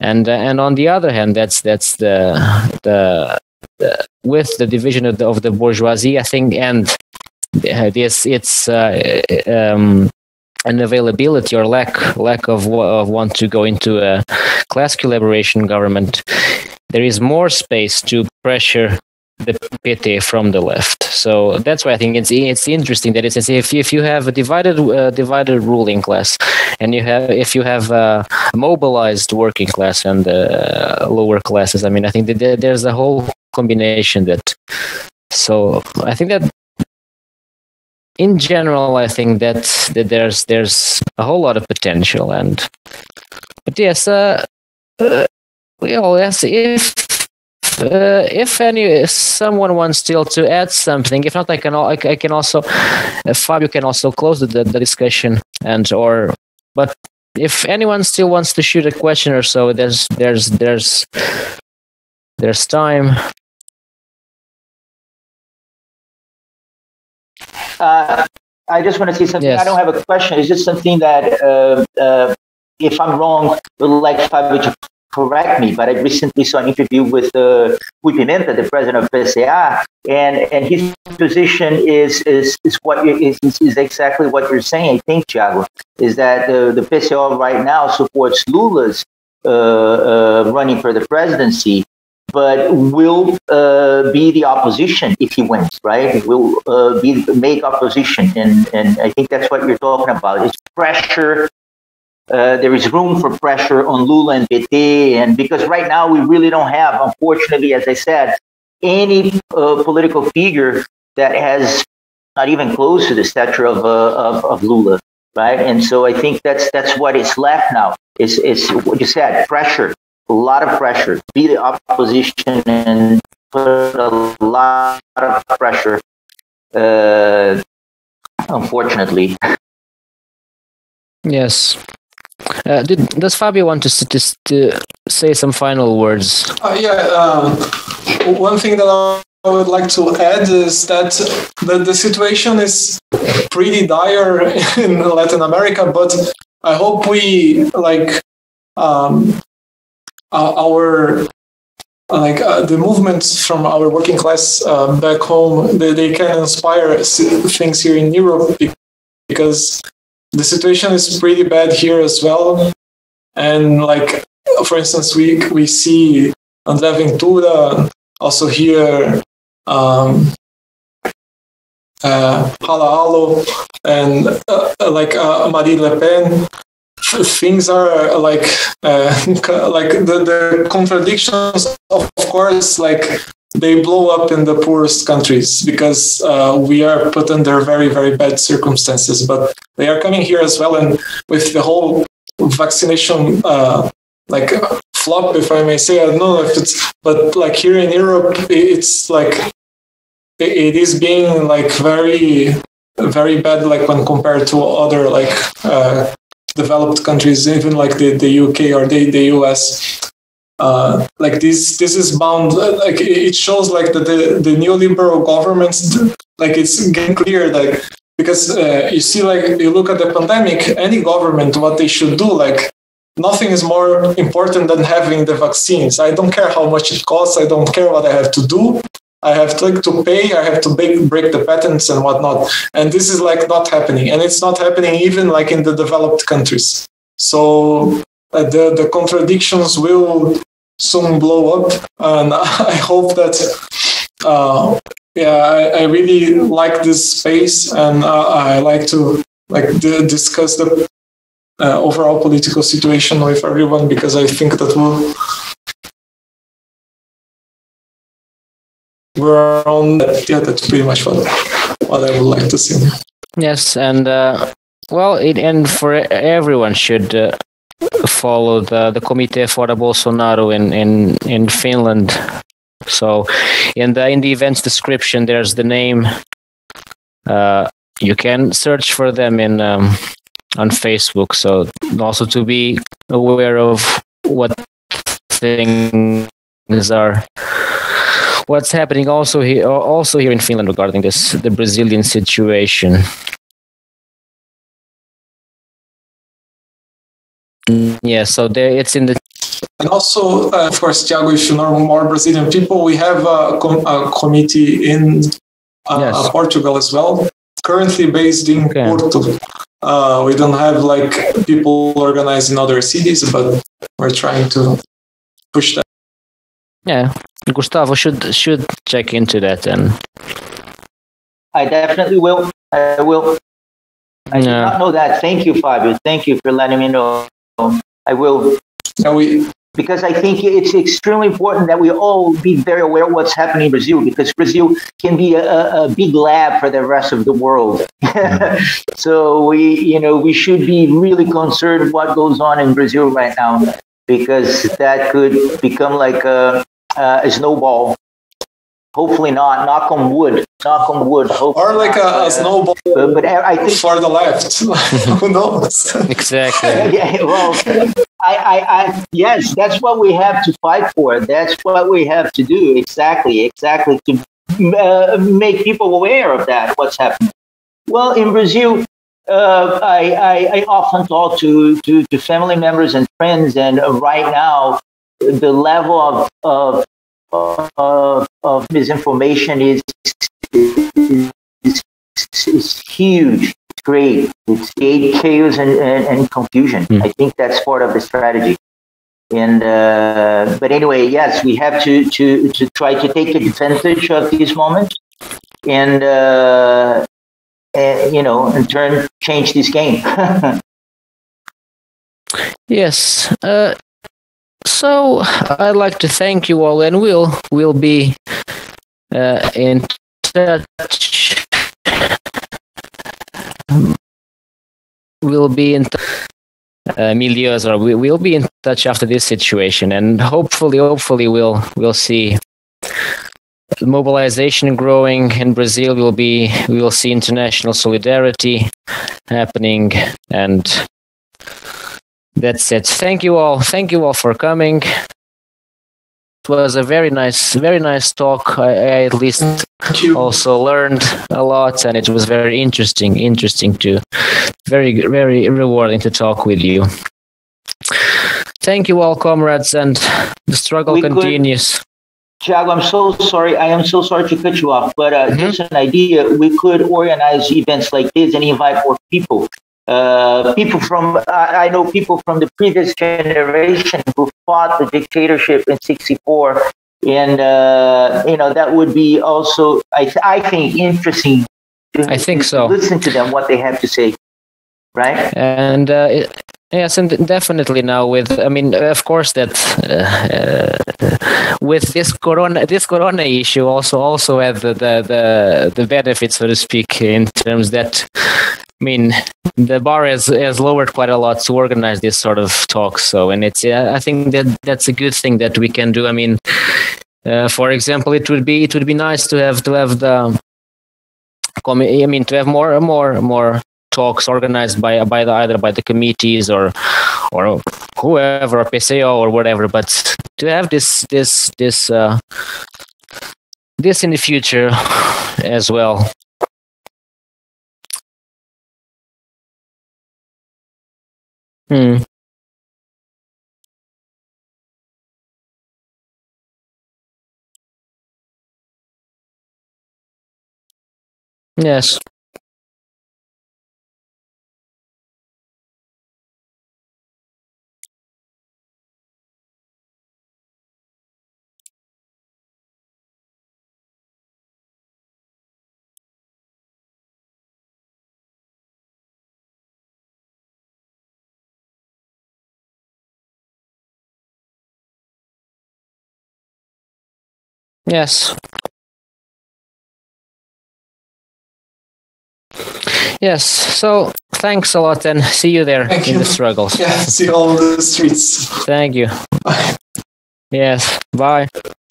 and uh, and on the other hand, that's that's the the, the with the division of the, of the bourgeoisie, I think, and. This it's uh, um, an availability or lack lack of, of want to go into a class collaboration government. There is more space to pressure the P T from the left. So that's why I think it's it's interesting that it's as if if you have a divided uh, divided ruling class, and you have if you have a mobilized working class and uh, lower classes. I mean, I think that there's a whole combination that. So I think that in general, I think that, that there's there's a whole lot of potential. And but yes, uh, uh, well, yes, if uh, if any if someone wants still to add something, if not, I can I, I can also uh, Fabio can also close the, the discussion and or but. If anyone still wants to shoot a question or so, there's there's there's there's time. Uh, I just want to say something. Yes. I don't have a question. It's just something that, uh, uh, if I'm wrong, would like Fabio to correct me. But I recently saw an interview with uh, Rui Pimenta, the president of P C A, and and his position is is is what is is exactly what you're saying. I think, Thiago, is that the, the P C O right now supports Lula's uh, uh, running for the presidency, but will uh, be the opposition if he wins, right? Will uh, be make opposition, and and I think that's what you're talking about. It's pressure. Uh, there is room for pressure on Lula and P T, and because right now we really don't have, unfortunately, as I said, any uh, political figure that has not even close to the stature of, uh, of of Lula, right? And so I think that's that's what is left now. It's it's what you said, pressure, a lot of pressure. Be the opposition and put a lot of pressure. Uh, unfortunately, yes. Uh, did, does Fabio want to, to, to say some final words? Uh, yeah, um, one thing that I would like to add is that the, the situation is pretty dire in Latin America, but I hope we, like, um, our, like, uh, the movements from our working class uh, back home, they, they can inspire things here in Europe, because the situation is pretty bad here as well. And, like, for instance, we we see André Ventura, also here, um, uh, Halaalo, and, uh, like, uh, Marine Le Pen. Things are, like, uh, like the, the contradictions, of course, like, they blow up in the poorest countries because uh, we are put under very, very bad circumstances. But they are coming here as well, and with the whole vaccination uh, like flop, if I may say, I don't know if it's, but like here in Europe, it's like it is being like very, very bad, like when compared to other like uh, developed countries, even like the, the U K or the, the U S. Uh, like this, this is bound. Like it shows, like the the, the neoliberal governments. Like it's getting clear, like because uh, you see, like you look at the pandemic. Any government, what they should do, like nothing is more important than having the vaccines. I don't care how much it costs. I don't care what I have to do. I have to, like, to pay. I have to break, break the patents and whatnot. And this is like not happening. And it's not happening even like in the developed countries. So. Uh, the, the contradictions will soon blow up, and I hope that uh, yeah, I, I really like this space, and uh, I like to like d discuss the uh, overall political situation with everyone, because I think that we'll, we're on that. Yeah, that's pretty much what, what I would like to see. Yes, and uh, well, it and for everyone should. Uh... follow the the Comité for Bolsonaro in in in Finland. So in the in the event's description there's the name. Uh you can search for them in um on Facebook, so also to be aware of what things are what's happening also here also here in Finland regarding this the Brazilian situation. Yeah, so there it's in the. And also, uh, of course, Thiago, if you know more Brazilian people, we have a, com a committee in uh, yes. Portugal as well, currently based in okay. Porto. Uh, we don't have like people organized in other cities, but we're trying to push that. Yeah, Gustavo should should check into that, and I definitely will. I will. I did not know that. Thank you, Fabio. Thank you for letting me know. I will. Yeah, we because I think it's extremely important that we all be very aware of what's happening in Brazil, because Brazil can be a, a big lab for the rest of the world. So we, you know, we should be really concerned what goes on in Brazil right now, because that could become like a, a snowball. Hopefully not. Knock on wood. Knock on wood. Or like a, a snowball. But, but I think for the left. Who knows? Exactly. Yeah, well, I, I, I, yes, that's what we have to fight for. That's what we have to do. Exactly, exactly. To uh, make people aware of that. What's happening? Well, in Brazil, uh, I, I, I often talk to, to to family members and friends, and uh, right now, the level of of Of, of misinformation is, is, is, is huge. It's great. It's chaos and, and, and confusion. Mm. I think that's part of the strategy. And uh, but anyway, yes, we have to, to, to try to take advantage of these moments and, uh, and you know, in turn, change this game. Yes. Uh So I'd like to thank you all, and we'll we'll be uh, in touch. We'll be in touch, uh, Milios, or we, we'll be in touch after this situation, and hopefully, hopefully, we'll we'll see mobilization growing in Brazil. We'll be we'll see international solidarity happening, and. That's it. Thank you all. Thank you all for coming. It was a very nice, very nice talk. I, I at least also learned a lot, and it was very interesting, interesting to, very, very rewarding to talk with you. Thank you all, comrades, and the struggle we continues. Could, Thiago, I'm so sorry. I am so sorry to cut you off, but uh, mm-hmm. just an idea. We could organize events like this and invite more people. Uh, people from, I, I know people from the previous generation who fought the dictatorship in sixty-four, and uh, you know, that would be also, I, th I think, interesting. To, I think so. To listen to them, what they have to say, right? And uh, it, yes, and definitely now with, I mean, of course that uh, uh, with this corona, this corona issue also also had the the the, the benefits, so to speak, in terms that. I mean, the bar has, has lowered quite a lot to organize this sort of talk. So, and it's, yeah, I think that that's a good thing that we can do. I mean, uh, for example, it would be, it would be nice to have, to have the, I mean, to have more and more, more talks organized by, by the, either by the committees or, or whoever, or P C O or whatever, but to have this, this, this, uh, this in the future as well. Hmm. Yes. Yes. Yes. So thanks a lot, and see you there Thank in you. the struggles. Yeah, see all the streets. Thank you. Bye. Yes. Bye.